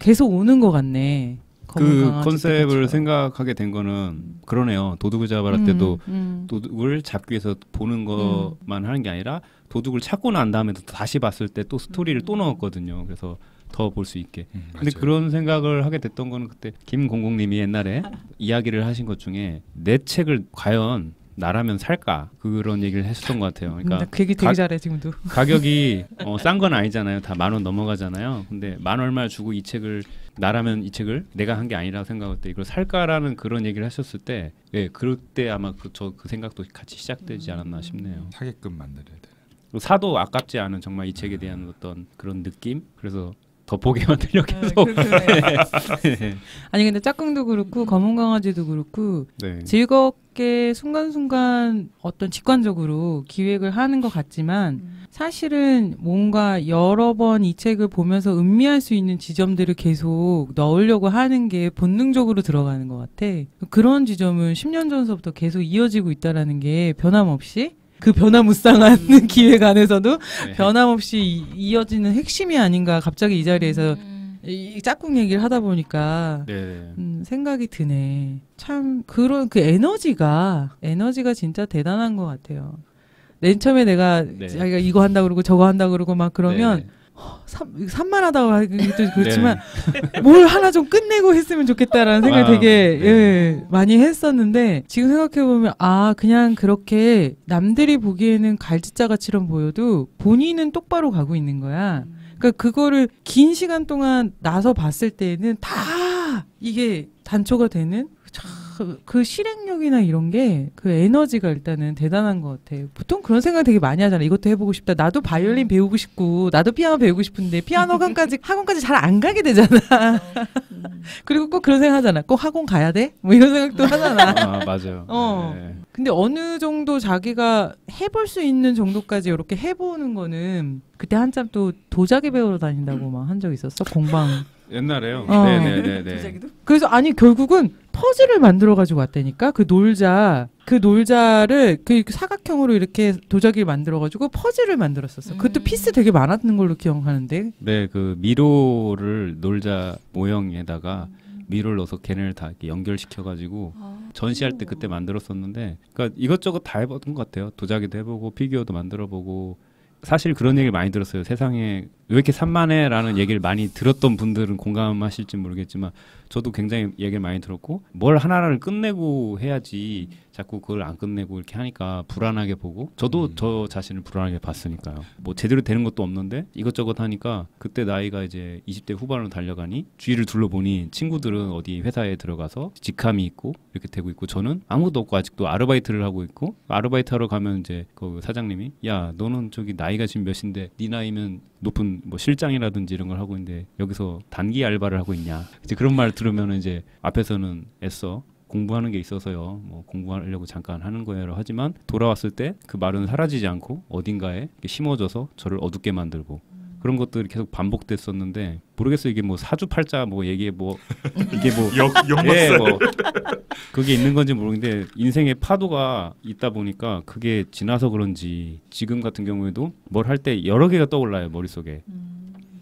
계속 오는 것 같네. 그 컨셉을 생각하게 된 거는 그러네요. 도둑을 잡아라 때도 도둑을 잡기 위해서 보는 것만 하는 게 아니라 도둑을 찾고 난 다음에도 다시 봤을 때 또 스토리를 또 넣었거든요. 그래서 더 볼 수 있게. 근데 맞아요. 그런 생각을 하게 됐던 거는 그때 김공공님이 옛날에 이야기를 하신 것 중에 내 책을 과연 나라면 살까? 그런 얘기를 했었던 것 같아요. 그러니까 그 얘기 되게 잘해 지금도. 가격이 싼 건 아니잖아요. 다 10,000원 넘어가잖아요. 근데 10,000얼마 주고 이 책을 나라면 이 책을 내가 한 게 아니라 생각할 때 이걸 살까라는 그런 얘기를 하셨을 때 예, 그럴 때 아마 그 생각도 같이 시작되지 않았나 싶네요. 사게끔 만들어야 돼. 사도 아깝지 않은 정말 이 책에 대한 어떤 그런 느낌? 그래서 더 보게 만들려고 계속. 네. 아니 근데 짝꿍도 그렇고 검은 강아지도 그렇고 네. 즐겁게 순간순간 어떤 직관적으로 기획을 하는 것 같지만 사실은 뭔가 여러 번 이 책을 보면서 음미할 수 있는 지점들을 계속 넣으려고 하는 게 본능적으로 들어가는 것 같아. 그런 지점은 10년 전서부터 계속 이어지고 있다는 게 변함없이 그 변화무쌍한 기획 안에서도 네. 변함없이 이어지는 핵심이 아닌가 갑자기 이 자리에서 이 짝꿍 얘기를 하다 보니까 네. 생각이 드네. 참 그런 그 에너지가 진짜 대단한 것 같아요. 맨 처음에 내가 네. 자기가 이거 한다 그러고 저거 한다 그러고 막 그러면 네. 산만하다고 하기도 그렇지만 네. 뭘 하나 좀 끝내고 했으면 좋겠다라는 생각을 되게 네. 예, 많이 했었는데 지금 생각해보면 아 그냥 그렇게 남들이 보기에는 갈짓자가처럼 보여도 본인은 똑바로 가고 있는 거야. 그러니까 그거를 긴 시간 동안 나서 봤을 때는 다 이게 단초가 되는 그 실행력이나 이런 게 그 에너지가 일단은 대단한 것 같아요. 보통 그런 생각 되게 많이 하잖아. 이것도 해보고 싶다. 나도 바이올린 배우고 싶고 나도 피아노 배우고 싶은데 피아노 학원까지 잘 안 가게 되잖아. 그리고 꼭 그런 생각 하잖아. 꼭 학원 가야 돼? 뭐 이런 생각도 하잖아. 아 맞아요. 네. 근데 어느 정도 자기가 해볼 수 있는 정도까지 이렇게 해보는 거는 그때 한참 또 도자기 배우러 다닌다고 막 한 적 있었어? 공방. 옛날에요. 네네네. 그래서 아니 결국은 퍼즐을 만들어 가지고 왔다니까. 그 놀자를 그 사각형으로 이렇게 도자기를 만들어 가지고 퍼즐을 만들었었어. 그것도 피스 되게 많았는 걸로 기억하는데. 네, 그 미로를 놀자 모형에다가 미로를 넣어서 걔네를 다 이렇게 연결시켜 가지고 전시할 때 그때 만들었었는데, 그러니까 이것저것 다 해봤던 것 같아요. 도자기도 해보고 피규어도 만들어보고. 사실 그런 얘기를 많이 들었어요. 세상에 왜 이렇게 산만해? 라는 얘기를 많이 들었던 분들은 공감하실지 모르겠지만 저도 굉장히 얘기를 많이 들었고, 뭘 하나를 끝내고 해야지 자꾸 그걸 안 끝내고 이렇게 하니까 불안하게 보고, 저도 저 자신을 불안하게 봤으니까요. 뭐 제대로 되는 것도 없는데 이것저것 하니까, 그때 나이가 이제 20대 후반으로 달려가니 주위를 둘러보니 친구들은 어디 회사에 들어가서 직함이 있고 이렇게 되고 있고, 저는 아무것도 없고 아직도 아르바이트를 하고 있고, 아르바이트 하러 가면 이제 그 사장님이 야 너는 저기 나이가 지금 몇인데 네 나이면 높은 뭐 실장이라든지 이런 걸 하고 있는데 여기서 단기 알바를 하고 있냐, 이제 그런 말 들으면 이제 앞에서는 애써 공부하는 게 있어서요, 뭐 공부하려고 잠깐 하는 거예요 하지만 돌아왔을 때 그 말은 사라지지 않고 어딘가에 심어져서 저를 어둡게 만들고, 그런 것들이 계속 반복됐었는데 모르겠어요. 이게 뭐 사주팔자 뭐 얘기에 뭐 이게 뭐 예, 뭐 그게 있는 건지 모르겠는데 인생의 파도가 있다 보니까 그게 지나서 그런지 지금 같은 경우에도 뭘 할 때 여러 개가 떠올라요, 머릿속에.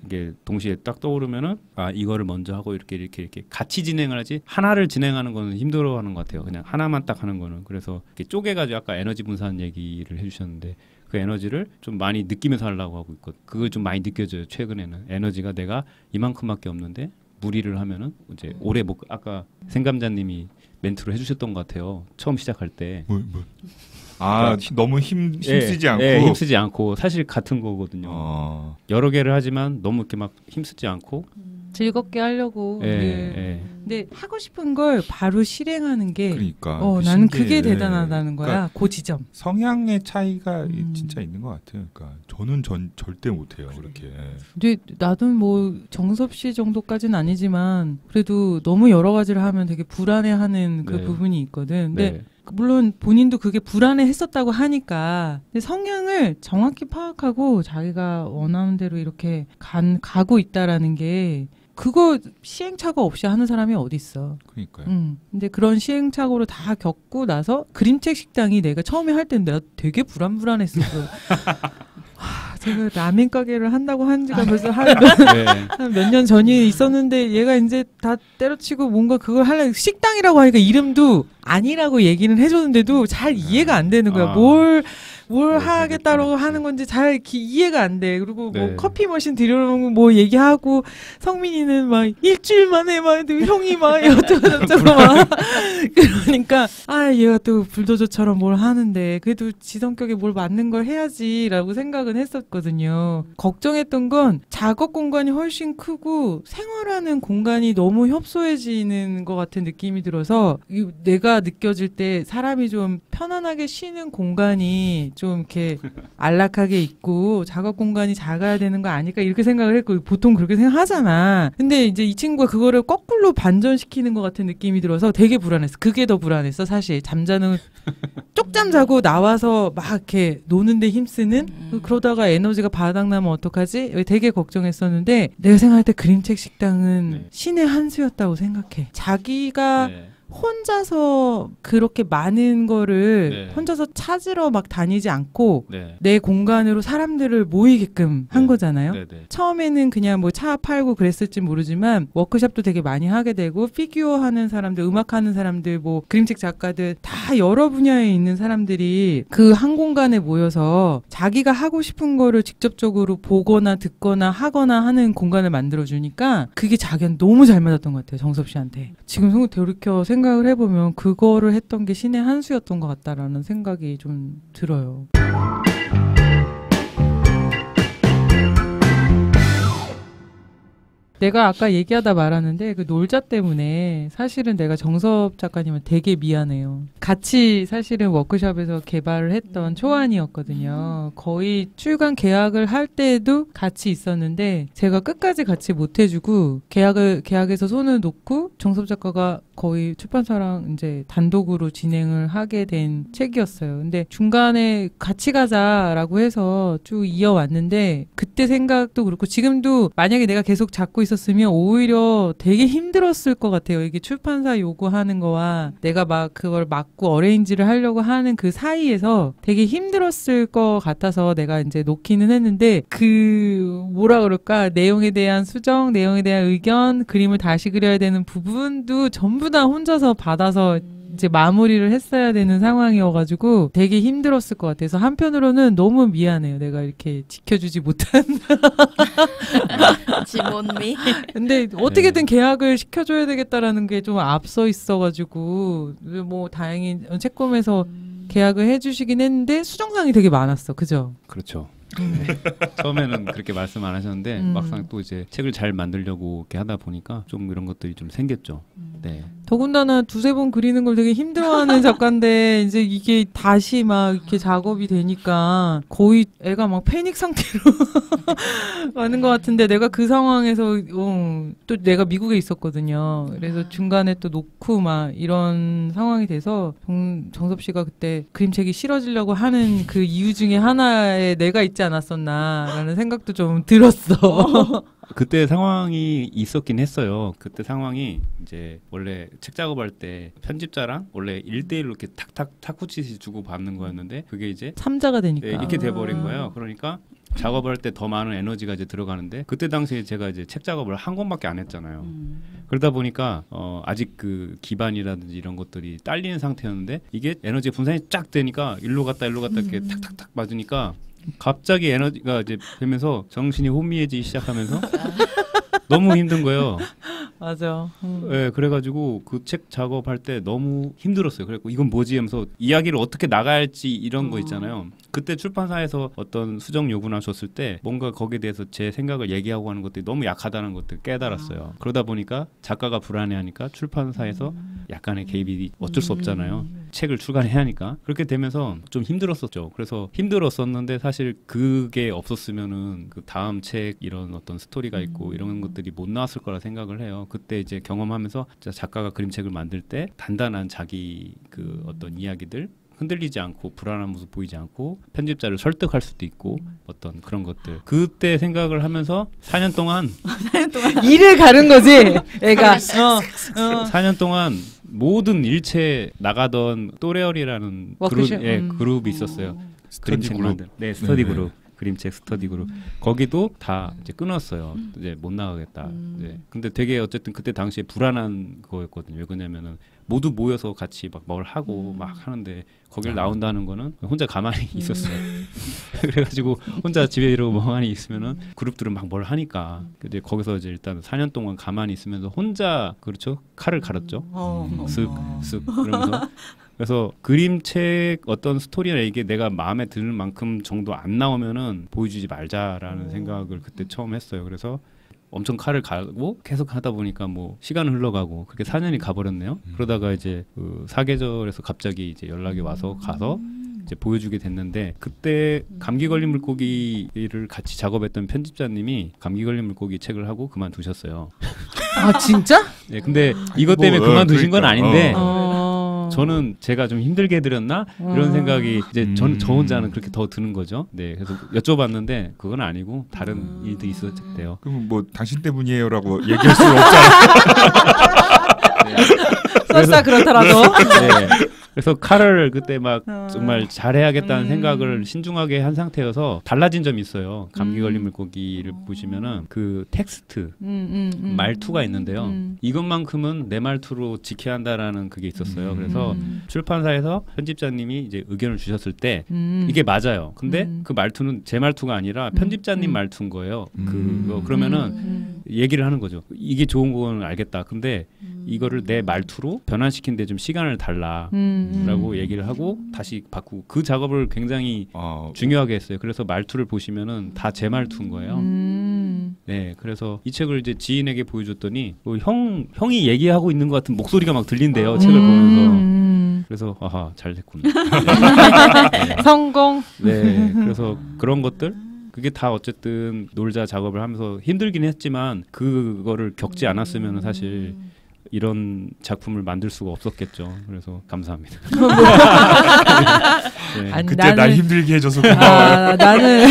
이게 동시에 딱 떠오르면은 아 이거를 먼저 하고 이렇게 같이 진행을 하지 하나를 진행하는 거는 힘들어하는 것 같아요. 그냥 하나만 딱 하는 거는. 그래서 이렇게 쪼개가지고 아까 에너지 분산 얘기를 해주셨는데 그 에너지를 좀 많이 느끼면서 하려고 하고 있거든. 그걸 좀 많이 느껴져요. 최근에는 에너지가 내가 이만큼밖에 없는데 무리를 하면은 이제 오래 못. 아까 생감자님이 멘트로 해주셨던 것 같아요. 처음 시작할 때. 아 그러니까, 너무 힘쓰지 않고. 예, 힘쓰지 않고 사실 같은 거거든요. 여러 개를 하지만 너무 이렇게 막 힘쓰지 않고 즐겁게 하려고. 예, 예. 근데 하고 싶은 걸 바로 실행하는 게. 그러니까. 나는 그게 대단하다는 거야. 그러니까 그 지점. 성향의 차이가 진짜 있는 것 같아요. 그러니까 저는 절대 못해요. 그렇게. 근데 나도 뭐 정섭 씨 정도까지는 아니지만 그래도 너무 여러 가지를 하면 되게 불안해하는 그 부분이 있거든. 근데 물론 본인도 그게 불안해했었다고 하니까 근데 성향을 정확히 파악하고 자기가 원하는 대로 이렇게 가고 있다라는 게 그거 시행착오 없이 하는 사람이 어디 있어. 그러니까요. 근데 그런 시행착오를 다 겪고 나서 그림책 식당이 내가 처음에 할 때는 내가 되게 불안했었어. 제가 라멘 가게를 한다고 한 지가 벌써 몇 년 전이 있었는데 얘가 이제 다 때려치고 뭔가 그걸 하려고 식당이라고 하니까 이름도 아니라고 얘기는 해줬는데도 잘 이해가 안 되는 거야. 뭘 하겠다고 하는 건지 잘 이해가 안 돼. 그리고 뭐 커피 머신 들여놓은 뭐 얘기하고 성민이는 막 일주일 만에 막 형이 막 어쩌고저쩌고 막 그러니까 아 얘가 또 불도저처럼 뭘 하는데 그래도 지 성격에 뭘 맞는 걸 해야지라고 생각은 했었거든요. 걱정했던 건 작업 공간이 훨씬 크고 생활하는 공간이 너무 협소해지는 것 같은 느낌이 들어서 내가 느껴질 때 사람이 좀 편안하게 쉬는 공간이 좀 이렇게 안락하게 있고 작업 공간이 작아야 되는 거 아닐까 이렇게 생각을 했고 보통 그렇게 생각하잖아. 근데 이제 이 친구가 그거를 거꾸로 반전시키는 것 같은 느낌이 들어서 되게 불안했어. 그게 더 불안했어. 사실 잠자는 쪽잠 자고 나와서 막 이렇게 노는데 힘쓰는 그러다가 에너지가 바닥나면 어떡하지? 되게 걱정했었는데 내가 생각할 때 그림책 식당은 신의 한 수였다고 생각해. 자기가 혼자서 그렇게 많은 거를 혼자서 찾으러 막 다니지 않고 내 공간으로 사람들을 모이게끔 한 거잖아요. 처음에는 그냥 뭐 차 팔고 그랬을지 모르지만 워크숍도 되게 많이 하게 되고 피규어 하는 사람들, 음악 하는 사람들, 뭐 그림책 작가들 다 여러 분야에 있는 사람들이 그 한 공간에 모여서 자기가 하고 싶은 거를 직접적으로 보거나 듣거나 하거나 하는 공간을 만들어주니까 그게 자기한테 너무 잘 맞았던 것 같아요. 정섭 씨한테. 지금 돌이켜 생각을 해보면 그거를 했던 게 신의 한 수였던 것 같다라는 생각이 좀 들어요. 내가 아까 얘기하다 말았는데 그 놀자 때문에 사실은 내가 정섭 작가님은 되게 미안해요. 같이 사실은 워크숍에서 개발을 했던 초안이었거든요. 거의 출간 계약을 할 때에도 같이 있었는데 제가 끝까지 같이 못 해주고 계약에서 손을 놓고 정섭 작가가 거의 출판사랑 이제 단독으로 진행을 하게 된 책이었어요. 근데 중간에 같이 가자라고 해서 쭉 이어왔는데 그때 생각도 그렇고 지금도 만약에 내가 계속 잡고 있었으면 오히려 되게 힘들었을 것 같아요. 이게 출판사 요구하는 거와 내가 막 그걸 막고 어레인지를 하려고 하는 그 사이에서 되게 힘들었을 것 같아서 내가 이제 놓기는 했는데 그 뭐라 그럴까 내용에 대한 수정, 내용에 대한 의견, 그림을 다시 그려야 되는 부분도 전부 다 혼자서 받아서 이제 마무리를 했어야 되는 상황이어가지고 되게 힘들었을 것 같아서 한편으로는 너무 미안해요. 내가 이렇게 지켜주지 못한 지몬미. 근데 어떻게든 계약을 시켜줘야 되겠다라는 게 좀 앞서 있어가지고 뭐 다행히 책검에서 계약을 해주시긴 했는데 수정사항이 되게 많았어. 그죠? 그렇죠. 처음에는 그렇게 말씀 안 하셨는데 막상 또 이제 책을 잘 만들려고 이렇게 하다 보니까 좀 이런 것들이 좀 생겼죠. 네. 더군다나 두세 번 그리는 걸 되게 힘들어하는 작가인데 이제 이게 다시 막 이렇게 작업이 되니까 거의 애가 막 패닉 상태로 많은 것 같은데, 내가 그 상황에서 또 내가 미국에 있었거든요. 그래서 중간에 또 놓고 막 이런 상황이 돼서 정섭 씨가 그때 그림책이 싫어지려고 하는 그 이유 중에 하나에 내가 있지 않았었나라는 생각도 좀 들었어. 그때 상황이 있었긴 했어요. 그때 상황이 이제 원래 책 작업할 때 편집자랑 원래 1대1로 이렇게 탁탁 탁구치시 주고 받는 거였는데 그게 이제 3자가 되니까 네, 이렇게 돼버린 거예요. 그러니까 작업을 할 때 더 많은 에너지가 이제 들어가는데, 그때 당시에 제가 이제 책 작업을 한 권밖에 안 했잖아요. 그러다 보니까 아직 그 기반이라든지 이런 것들이 딸리는 상태였는데, 이게 에너지 분산이 쫙 되니까 일로 갔다 일로 갔다 이렇게 탁탁탁 맞으니까 갑자기 에너지가 이제 되면서 정신이 혼미해지기 시작하면서 너무 힘든 거예요. 맞아. 네, 그래가지고 그 책 작업할 때 너무 힘들었어요. 그래서 이건 뭐지 하면서 이야기를 어떻게 나가야 할지 이런 거 있잖아요. 그때 출판사에서 어떤 수정 요구나 줬을 때 뭔가 거기에 대해서 제 생각을 얘기하고 하는 것들이 너무 약하다는 것들 깨달았어요. 그러다 보니까 작가가 불안해하니까 출판사에서 약간의 개입이 어쩔 수 없잖아요. 책을 출간해야 하니까. 그렇게 되면서 좀 힘들었었죠. 그래서 힘들었었는데 사실 그게 없었으면은 그 다음 책 이런 어떤 스토리가 있고 이런 것들이 못 나왔을 거라 생각을 해요. 그때 이제 경험하면서 작가가 그림책을 만들 때 단단한 자기 그 어떤 이야기들 흔들리지 않고 불안한 모습 보이지 않고 편집자를 설득할 수도 있고 어떤 그런 것들, 그때 생각을 하면서 4년 동안 4년 동안 일을 가른 거지 애가. 4년 동안 모든 일체에 나가던 또레얼이라는 그룹이 있었어요. 스터디 그룹. 네, 스터디 그룹. 그림책 스터디 그룹. 거기도 다 이제 끊었어요. 이제 못 나가겠다. 이제. 근데 되게 어쨌든 그때 당시에 불안한 거였거든요. 왜 그러냐면은 모두 모여서 같이 막 뭘 하고 막 하는데 거길 나온다는 거는 혼자 가만히 있었어요. 그래가지고 혼자 집에 이러고 멍하니 있으면은 그룹들은 막 뭘 하니까. 근데 거기서 이제 일단 4년 동안 가만히 있으면서 혼자 그렇죠 칼을 갈았죠. 쓱쓱 그러면서. 그래서 그림책 어떤 스토리나 이게 내가 마음에 드는 만큼 정도 안 나오면은 보여주지 말자라는 생각을 그때 처음 했어요. 그래서 엄청 칼을 갈고 계속 하다 보니까 뭐 시간은 흘러가고 그렇게 4년이 가버렸네요. 그러다가 이제 그 사계절에서 갑자기 이제 연락이 와서 가서 이제 보여주게 됐는데, 그때 감기 걸린 물고기를 같이 작업했던 편집자님이 감기 걸린 물고기 책을 하고 그만두셨어요. 아 진짜? 네, 근데 이것 때문에 그만두신 건 아닌데 저는 제가 좀 힘들게 해드렸나? 이런 생각이 이제 저 혼자는 그렇게 더 드는 거죠. 네, 그래서 여쭤봤는데 그건 아니고 다른 일도 있었대요. 그럼 뭐 당신 때문이에요 라고 얘기할 수는 없잖아요. 설사 그렇더라도. 네. 그래서 칼을 그때 막 정말 잘해야겠다는 생각을 신중하게 한 상태여서 달라진 점이 있어요. 감기 걸린 물고기를 보시면은 그 텍스트 말투가 있는데요. 이것만큼은 내 말투로 지켜야 한다라는 그게 있었어요. 그래서 출판사에서 편집자님이 이제 의견을 주셨을 때 이게 맞아요. 근데 그 말투는 제 말투가 아니라 편집자님 말투인 거예요. 그거 그러면은 얘기를 하는 거죠. 이게 좋은 건 알겠다. 근데 이거를 내 말투로 변환시키는데 좀 시간을 달라라고 얘기를 하고 다시 바꾸고, 그 작업을 굉장히 중요하게 했어요. 그래서 말투를 보시면은 다 제 말투인 거예요. 네, 그래서 이 책을 이제 지인에게 보여줬더니 형이 얘기하고 있는 것 같은 목소리가 막 들린대요. 책을 보면서. 그래서 아하, 잘 됐구나. 네. 성공. 네, 그래서 그런 것들. 그게 다 어쨌든 놀자 작업을 하면서 힘들긴 했지만 그거를 겪지 않았으면 사실 이런 작품을 만들 수가 없었겠죠. 그래서 감사합니다. 네. 아니, 그때 날 힘들게 해줘서 고마워요. 나는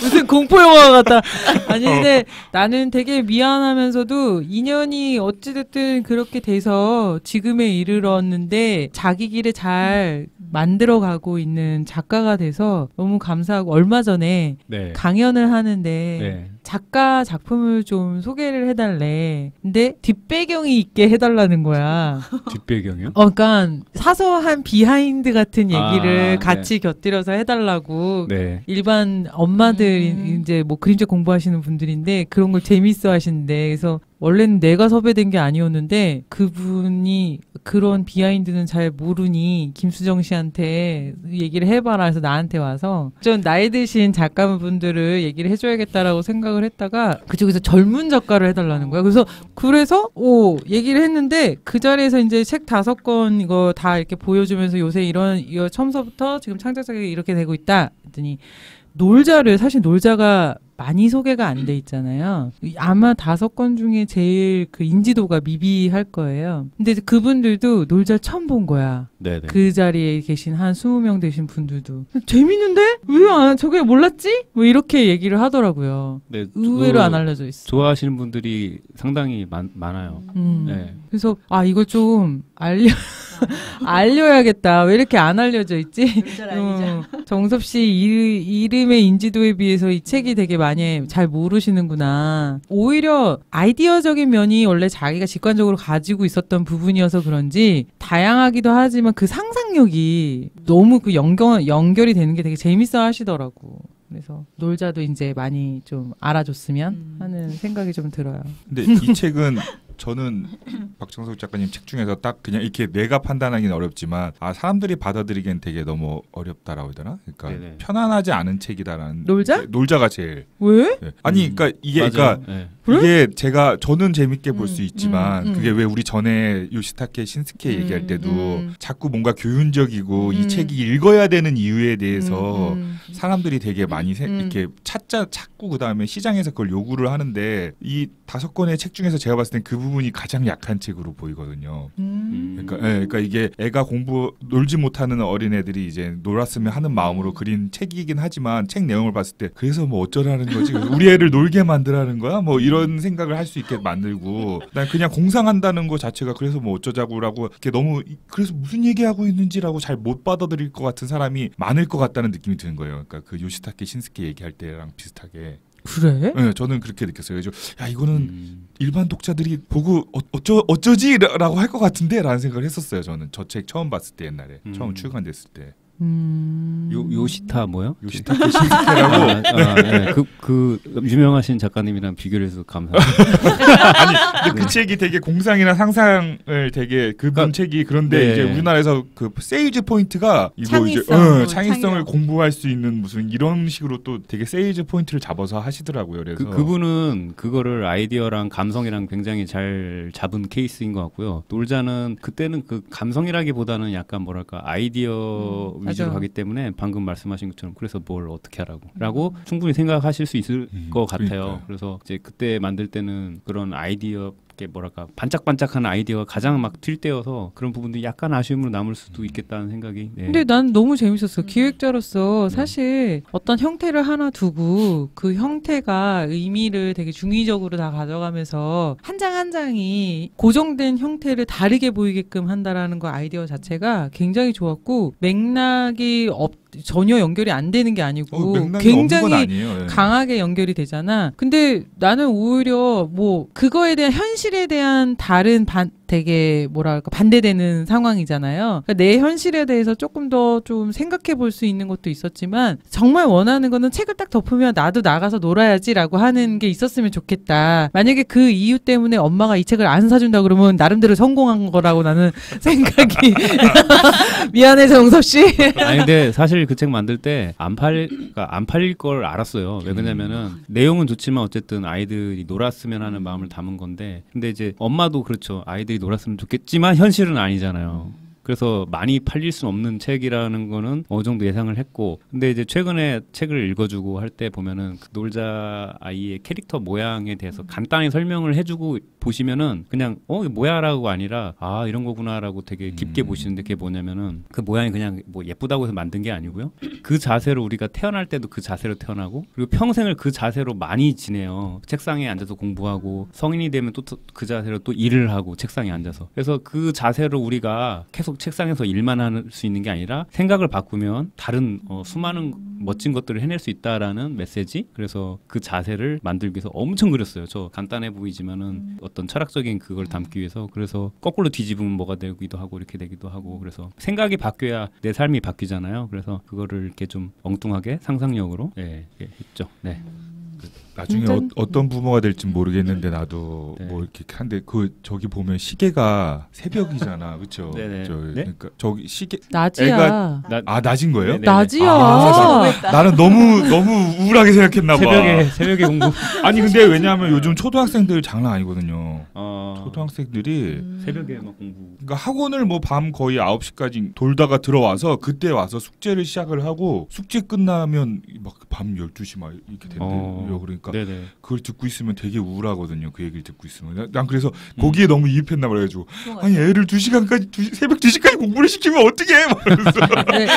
무슨 공포 영화 같다. 아니 근데 나는 되게 미안하면서도 인연이 어찌됐든 그렇게 돼서 지금에 이르렀는데 자기 길에 잘 만들어가고 있는 작가가 돼서 너무 감사하고, 얼마 전에 네. 강연을 하는데 네. 작가 작품을 좀 소개를 해달래. 근데 뒷배경이 있게 해달라는 거야. 뒷배경이요? 그러니까 사소한 비하인드 같은 얘기를 같이 네. 곁들여서 해달라고. 네. 일반 엄마들 이제 뭐 그림책 공부하시는 분들인데 그런 걸 재밌어 하시는데, 그래서 원래는 내가 섭외된 게 아니었는데 그분이 그런 비하인드는 잘 모르니 김수정 씨한테 얘기를 해봐라 해서 나한테 와서 좀 나이 드신 작가분들을 얘기를 해줘야겠다라고 생각을 했다가 그쪽에서 젊은 작가를 해달라는 거야. 그래서 얘기를 했는데 그 자리에서 이제 책 5권 이거 다 이렇게 보여주면서 요새 이거 처음서부터 지금 창작자가 이렇게 되고 있다 했더니 놀자를 사실 놀자가 많이 소개가 안 돼 있잖아요. 아마 5권 중에 제일 그 인지도가 미비할 거예요. 근데 그분들도 놀자 처음 본 거야. 네네. 그 자리에 계신 한 20명 되신 분들도 재밌는데? 왜 저게 몰랐지? 뭐 이렇게 얘기를 하더라고요. 네, 의외로 안 알려져 있어. 좋아하시는 분들이 상당히 많아요. 네. 그래서 이걸 좀 알려야겠다. 왜 이렇게 안 알려져 있지? 정섭 씨 이름의 인지도에 비해서 이 책이 되게 많이 잘 모르시는구나. 오히려 아이디어적인 면이 원래 자기가 직관적으로 가지고 있었던 부분이어서 그런지 다양하기도 하지만 그 상상력이 너무 그 연결이 되는 게 되게 재밌어 하시더라고. 그래서 놀자도 이제 많이 좀 알아줬으면 하는 생각이 좀 들어요. 근데 이 책은 저는 박정섭 작가님 책 중에서 딱 그냥 이렇게 내가 판단하기는 어렵지만 사람들이 받아들이기엔 되게 너무 어렵다라고 해야 되나? 그러니까 네네. 편안하지 않은 책이다라는 놀자가 제일 왜? 네. 아니 그러니까 이게 맞아요. 그러니까 이게 제가 저는 재밌게 볼 수 있지만 그게 왜 우리 전에 요시타케 신스케 얘기할 때도 자꾸 뭔가 교훈적이고 이 책이 읽어야 되는 이유에 대해서 사람들이 되게 많이 이렇게 찾고 그다음에 시장에서 그걸 요구를 하는데 이 5권의 책 중에서 제가 봤을 땐 그 부분이 가장 약한 책으로 보이거든요. 그러니까 이게 애가 놀지 못하는 어린애들이 이제 놀았으면 하는 마음으로 그린 책이긴 하지만 책 내용을 봤을 때 그래서 뭐 어쩌라는 거지? 우리 애를 놀게 만들라는 거야? 뭐 이런 생각을 할 수 있게 만들고 난 그냥 공상한다는 거 자체가 그래서 뭐 어쩌자고라고 이렇게 너무 그래서 무슨 얘기하고 있는지라고 잘 못 받아들일 것 같은 사람이 많을 것 같다는 느낌이 드는 거예요. 그러니까 그 요시타케 신스케 얘기할 때랑 비슷하게. 그래? 네, 저는 그렇게 느꼈어요. 그래서 야 이거는 일반 독자들이 보고 어쩌지라고 할 것 같은데라는 생각을 했었어요. 저는 저 책 처음 봤을 때 옛날에 처음 출간됐을 때. 요시타 뭐요? 요시타케 신스케라고 네. 유명하신 작가님이랑 비교를 해서 감사합니다. 아니 근데 그 책이 되게 공상이나 상상을 되게 그분 책이 그런데 이제 우리나라에서 그 세일즈 포인트가 이거 창의성을 공부할 수 있는 무슨 이런 식으로 또 되게 세일즈 포인트를 잡아서 하시더라고요. 그래서 그분은 그거를 아이디어랑 감성이랑 굉장히 잘 잡은 케이스인 것 같고요. 놀자는 그때는 그 감성이라기보다는 약간 뭐랄까 아이디어 위주로 가기 때문에 방금 말씀하신 것처럼 그래서 뭘 어떻게 하라고 충분히 생각하실 수 있을 것 같아요. 그러니까요. 그래서 이제 그때 만들 때는 그런 아이디어 뭐랄까 반짝반짝한 아이디어가 가장 막 튈때여서 그런 부분도 약간 아쉬움으로 남을 수도 있겠다는 생각이. 네. 근데 난 너무 재밌었어. 기획자로서 사실 어떤 형태를 하나 두고 그 형태가 의미를 되게 중의적으로 다 가져가면서 한 장이 고정된 형태를 다르게 보이게끔 한다라는 거 아이디어 자체가 굉장히 좋았고 맥락이 전혀 연결이 안 되는 게 아니고 굉장히 강하게 연결이 되잖아. 근데 나는 오히려 뭐 그거에 대한 현실에 대한 다른 되게 뭐랄까 반대되는 상황이잖아요. 그러니까 내 현실에 대해서 조금 더 좀 생각해 볼 수 있는 것도 있었지만 정말 원하는 거는 책을 딱 덮으면 나도 나가서 놀아야지라고 하는 게 있었으면 좋겠다. 만약에 그 이유 때문에 엄마가 이 책을 안 사준다 그러면 나름대로 성공한 거라고 나는 생각이. 미안해 정섭 씨. 아니 근데 사실 그 책 만들 때 안 팔릴 걸 알았어요. 왜 그러냐면은 내용은 좋지만 어쨌든 아이들이 놀았으면 하는 마음을 담은 건데 근데 이제 엄마도 그렇죠. 아이들이 놀았으면 좋겠지만 현실은 아니잖아요. 그래서 많이 팔릴 수 없는 책이라는 거는 어느 정도 예상을 했고 근데 이제 최근에 책을 읽어주고 할 때 보면은 그 놀자 아이의 캐릭터 모양에 대해서 간단히 설명을 해주고 보시면은 그냥 이게 뭐야 라고 아니라 이런 거구나 라고 되게 깊게 보시는데 그게 뭐냐면은 그 모양이 그냥 뭐 예쁘다고 해서 만든 게 아니고요. 그 자세로 우리가 태어날 때도 그 자세로 태어나고 그리고 평생을 그 자세로 많이 지내요. 책상에 앉아서 공부하고 성인이 되면 또 그 자세로 또 일을 하고 책상에 앉아서 그래서 그 자세로 우리가 계속 책상에서 일만 할 수 있는 게 아니라 생각을 바꾸면 다른 수많은 멋진 것들을 해낼 수 있다라는 메시지. 그래서 그 자세를 만들기 위해서 엄청 그렸어요. 저 간단해 보이지만은 어떤 철학적인 그걸 담기 위해서 그래서 거꾸로 뒤집으면 뭐가 되기도 하고 이렇게 되기도 하고 그래서 생각이 바뀌어야 내 삶이 바뀌잖아요. 그래서 그거를 이렇게 좀 엉뚱하게 상상력으로 했죠. 네. 나중에 어떤 부모가 될지 모르겠는데 나도 네. 뭐 이렇게 한데 그 저기 보면 시계가 새벽이잖아, 그렇죠? 네. 그러니까 저기 시계 낮이야. 낮인 거예요? 네네. 낮이야. 나는 너무 우울하게 생각했나 봐. 새벽에 공부. 아니 근데 왜냐하면 요즘 초등학생들 장난 아니거든요. 초등학생들이 새벽에 막 공부. 그러니까 학원을 뭐 밤 거의 9시까지 돌다가 들어와서 그때 와서 숙제를 시작을 하고 숙제 끝나면 막 밤 12시 막 이렇게 된대요. 그러니까 네네. 그걸 듣고 있으면 되게 우울하거든요. 그 얘기를 듣고 있으면. 난 그래서 거기에 너무 이입했나 그래가지고 아니 애를 2시간까지 새벽 2시까지 공부를 시키면 어떻게 해?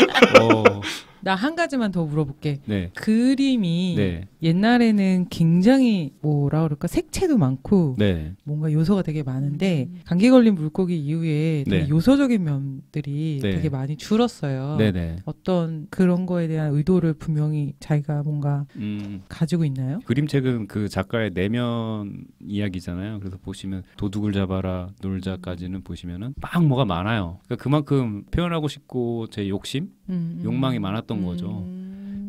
나 한 가지만 더 물어볼게. 네. 그림이 네. 옛날에는 굉장히 뭐라 그럴까 색채도 많고 네. 뭔가 요소가 되게 많은데 감기 걸린 물고기 이후에 되게 네. 요소적인 면들이 네. 되게 많이 줄었어요. 네네. 어떤 그런 거에 대한 의도를 분명히 자기가 뭔가 가지고 있나요? 그림책은 그 작가의 내면 이야기잖아요. 그래서 보시면 도둑을 잡아라 놀자까지는 보시면은 막 뭐가 많아요. 그러니까 그만큼 표현하고 싶고 제 욕심 욕망이 많았던 거죠.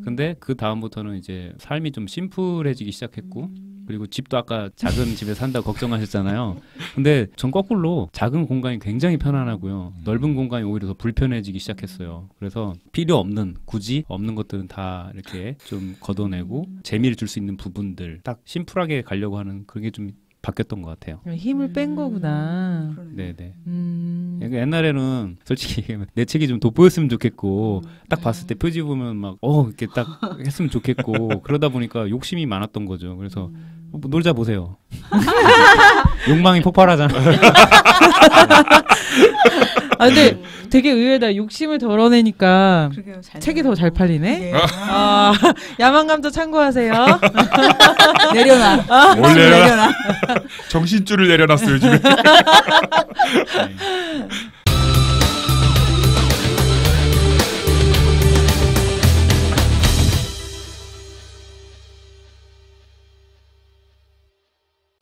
근데 그 다음부터는 이제 삶이 좀 심플해지기 시작했고 그리고 집도 아까 작은 집에 산다고 걱정하셨잖아요. 근데 전 거꾸로 작은 공간이 굉장히 편안하고요. 넓은 공간이 오히려 더 불편해지기 시작했어요. 그래서 필요 없는 굳이 없는 것들은 다 이렇게 좀 걷어내고 재미를 줄 수 있는 부분들 딱 심플하게 가려고 하는 그게 좀 바뀌었던 것 같아요. 힘을 뺀 거구나. 네네. 그러니까 옛날에는 솔직히 얘기하면 내 책이 좀 돋보였으면 좋겠고 딱 봤을 때 표지 보면 막 이렇게 딱 했으면 좋겠고 그러다 보니까 욕심이 많았던 거죠. 그래서 놀자 보세요. 욕망이 폭발하잖아. 아 근데 되게 의외다. 욕심을 덜어내니까 책이 더 잘 팔리네. 네. 야만감도 참고하세요. 내려놔. 내려놔. 정신줄을 내려놨어 요즘에.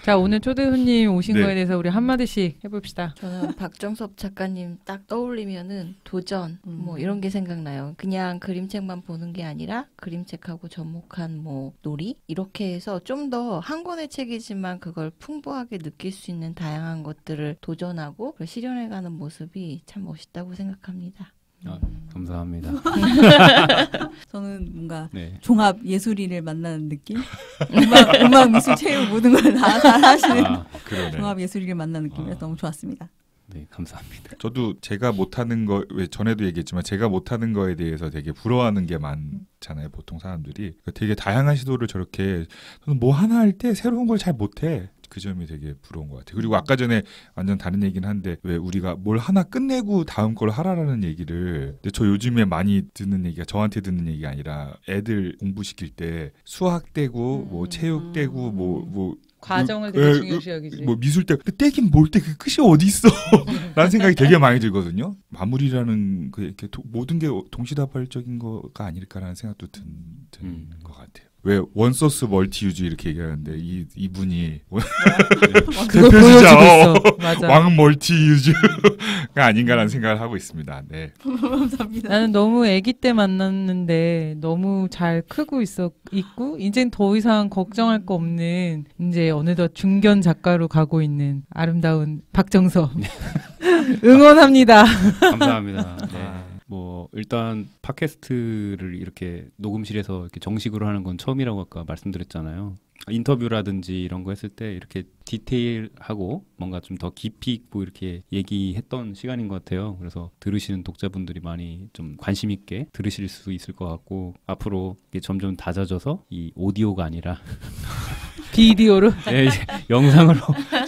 자 오늘 초대 손님 오신 네. 거에 대해서 우리 한마디씩 해봅시다. 저는 박정섭 작가님 딱 떠올리면은 도전 뭐 이런 게 생각나요. 그냥 그림책만 보는 게 아니라 그림책하고 접목한 뭐 놀이 이렇게 해서 좀 더 한 권의 책이지만 그걸 풍부하게 느낄 수 있는 다양한 것들을 도전하고 그걸 실현해가는 모습이 참 멋있다고 생각합니다. 감사합니다. 저는 뭔가 네. 종합 예술인을 만나는 느낌? 음악, 미술, 체육 모든 걸 다 하시는 종합 예술인을 만나는 느낌이라서 너무 좋았습니다. 네, 감사합니다. 저도 제가 못하는 거, 왜 전에도 얘기했지만 제가 못하는 거에 대해서 되게 부러워하는 게 많잖아요. 보통 사람들이 되게 다양한 시도를 저렇게 저는 뭐 하나 할 때 새로운 걸 잘 못해. 그 점이 되게 부러운 것 같아요. 그리고 아까 전에 완전 다른 얘기긴 한데 왜 우리가 뭘 하나 끝내고 다음 걸 하라라는 얘기를 근데 저 요즘에 많이 듣는 얘기가 저한테 듣는 얘기가 아니라 애들 공부시킬 때 수학 떼고 뭐 체육 떼고 뭐 과정을 되게 중요시 여기지. 뭐 미술 때 그 떼긴 뭘 때 그 끝이 어디 있어? 라는 생각이 되게 많이 들거든요. 마무리라는 그 이렇게 모든 게 동시다발적인 거가 아닐까라는 생각도 드는 것 같아요. 왜 원소스 멀티유즈 이렇게 얘기하는데 이분이 대표주자 왕 멀티유즈가 아닌가라는 생각을 하고 있습니다. 네. 감사합니다. 나는 너무 아기 때 만났는데 너무 잘 크고 있고 이젠 더 이상 걱정할 거 없는 이제 어느덧 중견 작가로 가고 있는 아름다운 박정섭 응원합니다. 감사합니다. 네. 뭐 일단 팟캐스트를 이렇게 녹음실에서 이렇게 정식으로 하는 건 처음이라고 아까 말씀드렸잖아요. 인터뷰라든지 이런 거 했을 때 이렇게 디테일하고 뭔가 좀 더 깊이 있고 이렇게 얘기했던 시간인 것 같아요. 그래서 들으시는 독자분들이 많이 좀 관심 있게 들으실 수 있을 것 같고 앞으로 이게 점점 다져져서 이 오디오가 아니라 비디오로 네, 이제 영상으로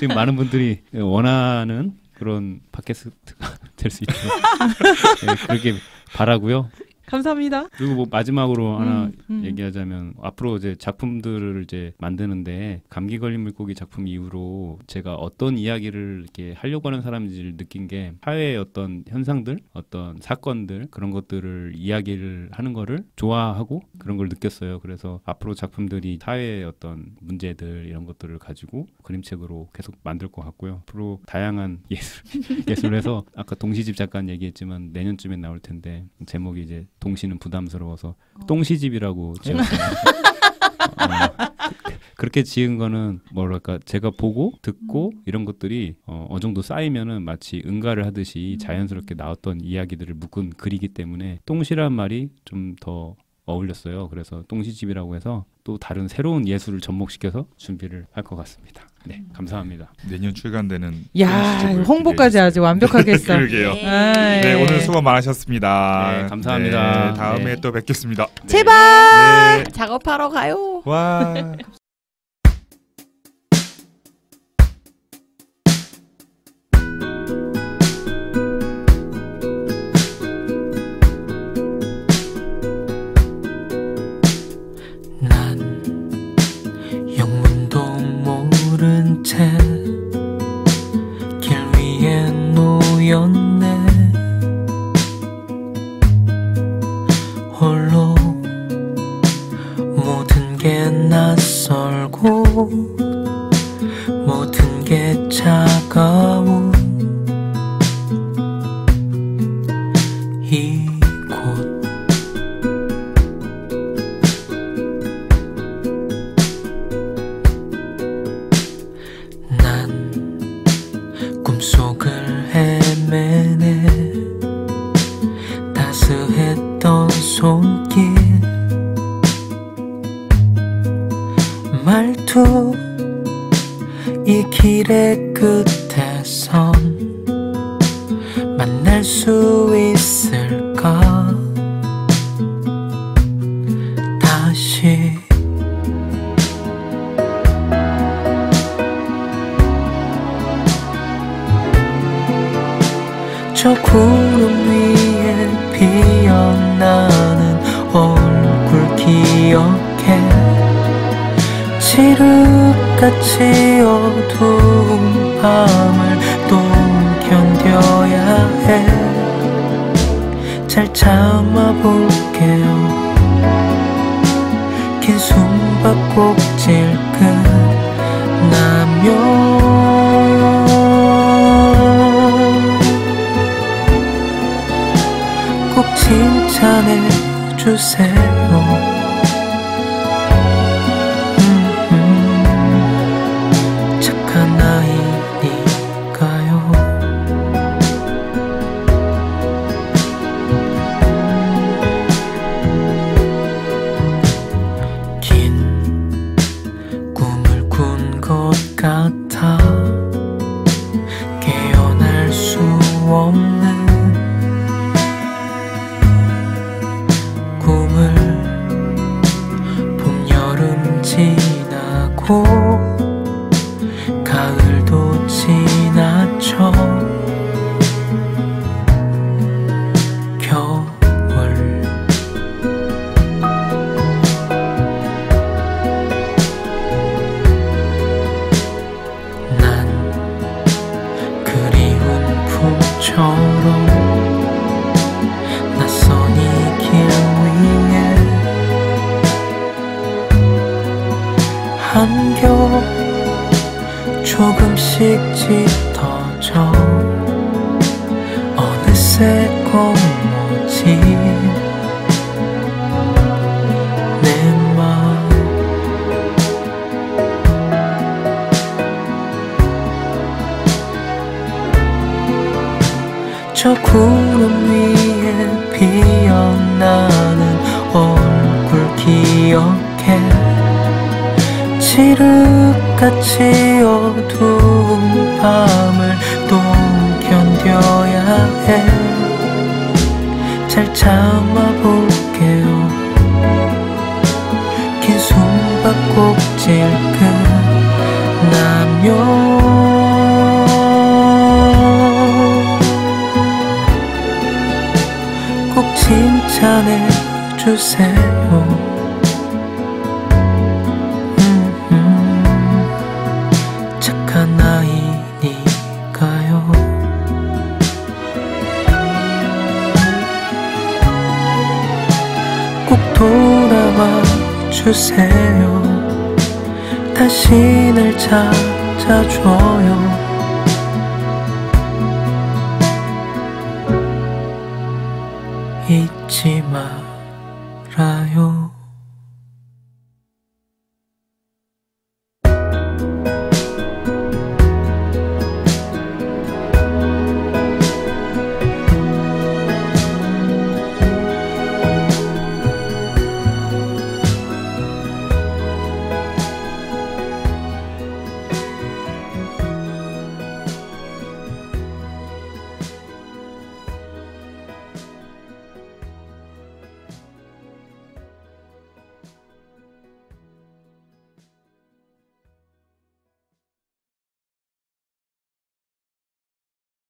지금 많은 분들이 원하는 그런 팟캐스트가 될 수 있도록 네, 그렇게 바라고요. 감사합니다. 그리고 뭐 마지막으로 하나 얘기하자면 앞으로 이제 작품들을 이제 만드는데 감기 걸린 물고기 작품 이후로 제가 어떤 이야기를 이렇게 하려고 하는 사람인지를 느낀 게 사회의 어떤 현상들, 어떤 사건들 그런 것들을 이야기를 하는 거를 좋아하고 그런 걸 느꼈어요. 그래서 앞으로 작품들이 사회의 어떤 문제들 이런 것들을 가지고 그림책으로 계속 만들 것 같고요. 앞으로 다양한 예술에서 아까 동시집 작가는 얘기했지만 내년쯤에 나올 텐데 제목이 이제 동시는 부담스러워서 똥시집이라고 지었어요. 그렇게 지은 거는 뭐랄까 제가 보고 듣고 이런 것들이 어느 정도 쌓이면은 마치 응가를 하듯이 자연스럽게 나왔던 이야기들을 묶은 글이기 때문에 똥시란 말이 좀 더 어울렸어요. 그래서 똥시집이라고 해서 또 다른 새로운 예술을 접목시켜서 준비를 할 것 같습니다. 네, 감사합니다. 내년 출간되는 야 홍보까지 아주 완벽하게 했어. 그러게요. 네, 네, 오늘 수고 많으셨습니다. 네, 감사합니다. 네, 다음에 네. 또 뵙겠습니다. 네. 제발 네. 작업하러 가요. 와. 모든 게 차가운 이곳 난 꿈속을 헤매네 따스했던 손길 말투 이 길의 끝에선 만날 수 있을까 다시 저 구름 위에 피어나는 얼굴 기억해 지륵같이 어두운 밤을 또 견뎌야 해 잘 참아볼게요 긴 숨바꼭질 끝나면 꼭 칭찬해주세요 조금씩 짙어져 어느새 꽃무지 내 맘 저 구름 위에 피어나는 얼굴 기억해 지륵같이 어두운 밤을 또 견뎌야 해 잘 참아볼게요 긴 숨바꼭질 끝나면 꼭 칭찬해주세요 주세요 다시 날 찾아줘요 잊지 말아요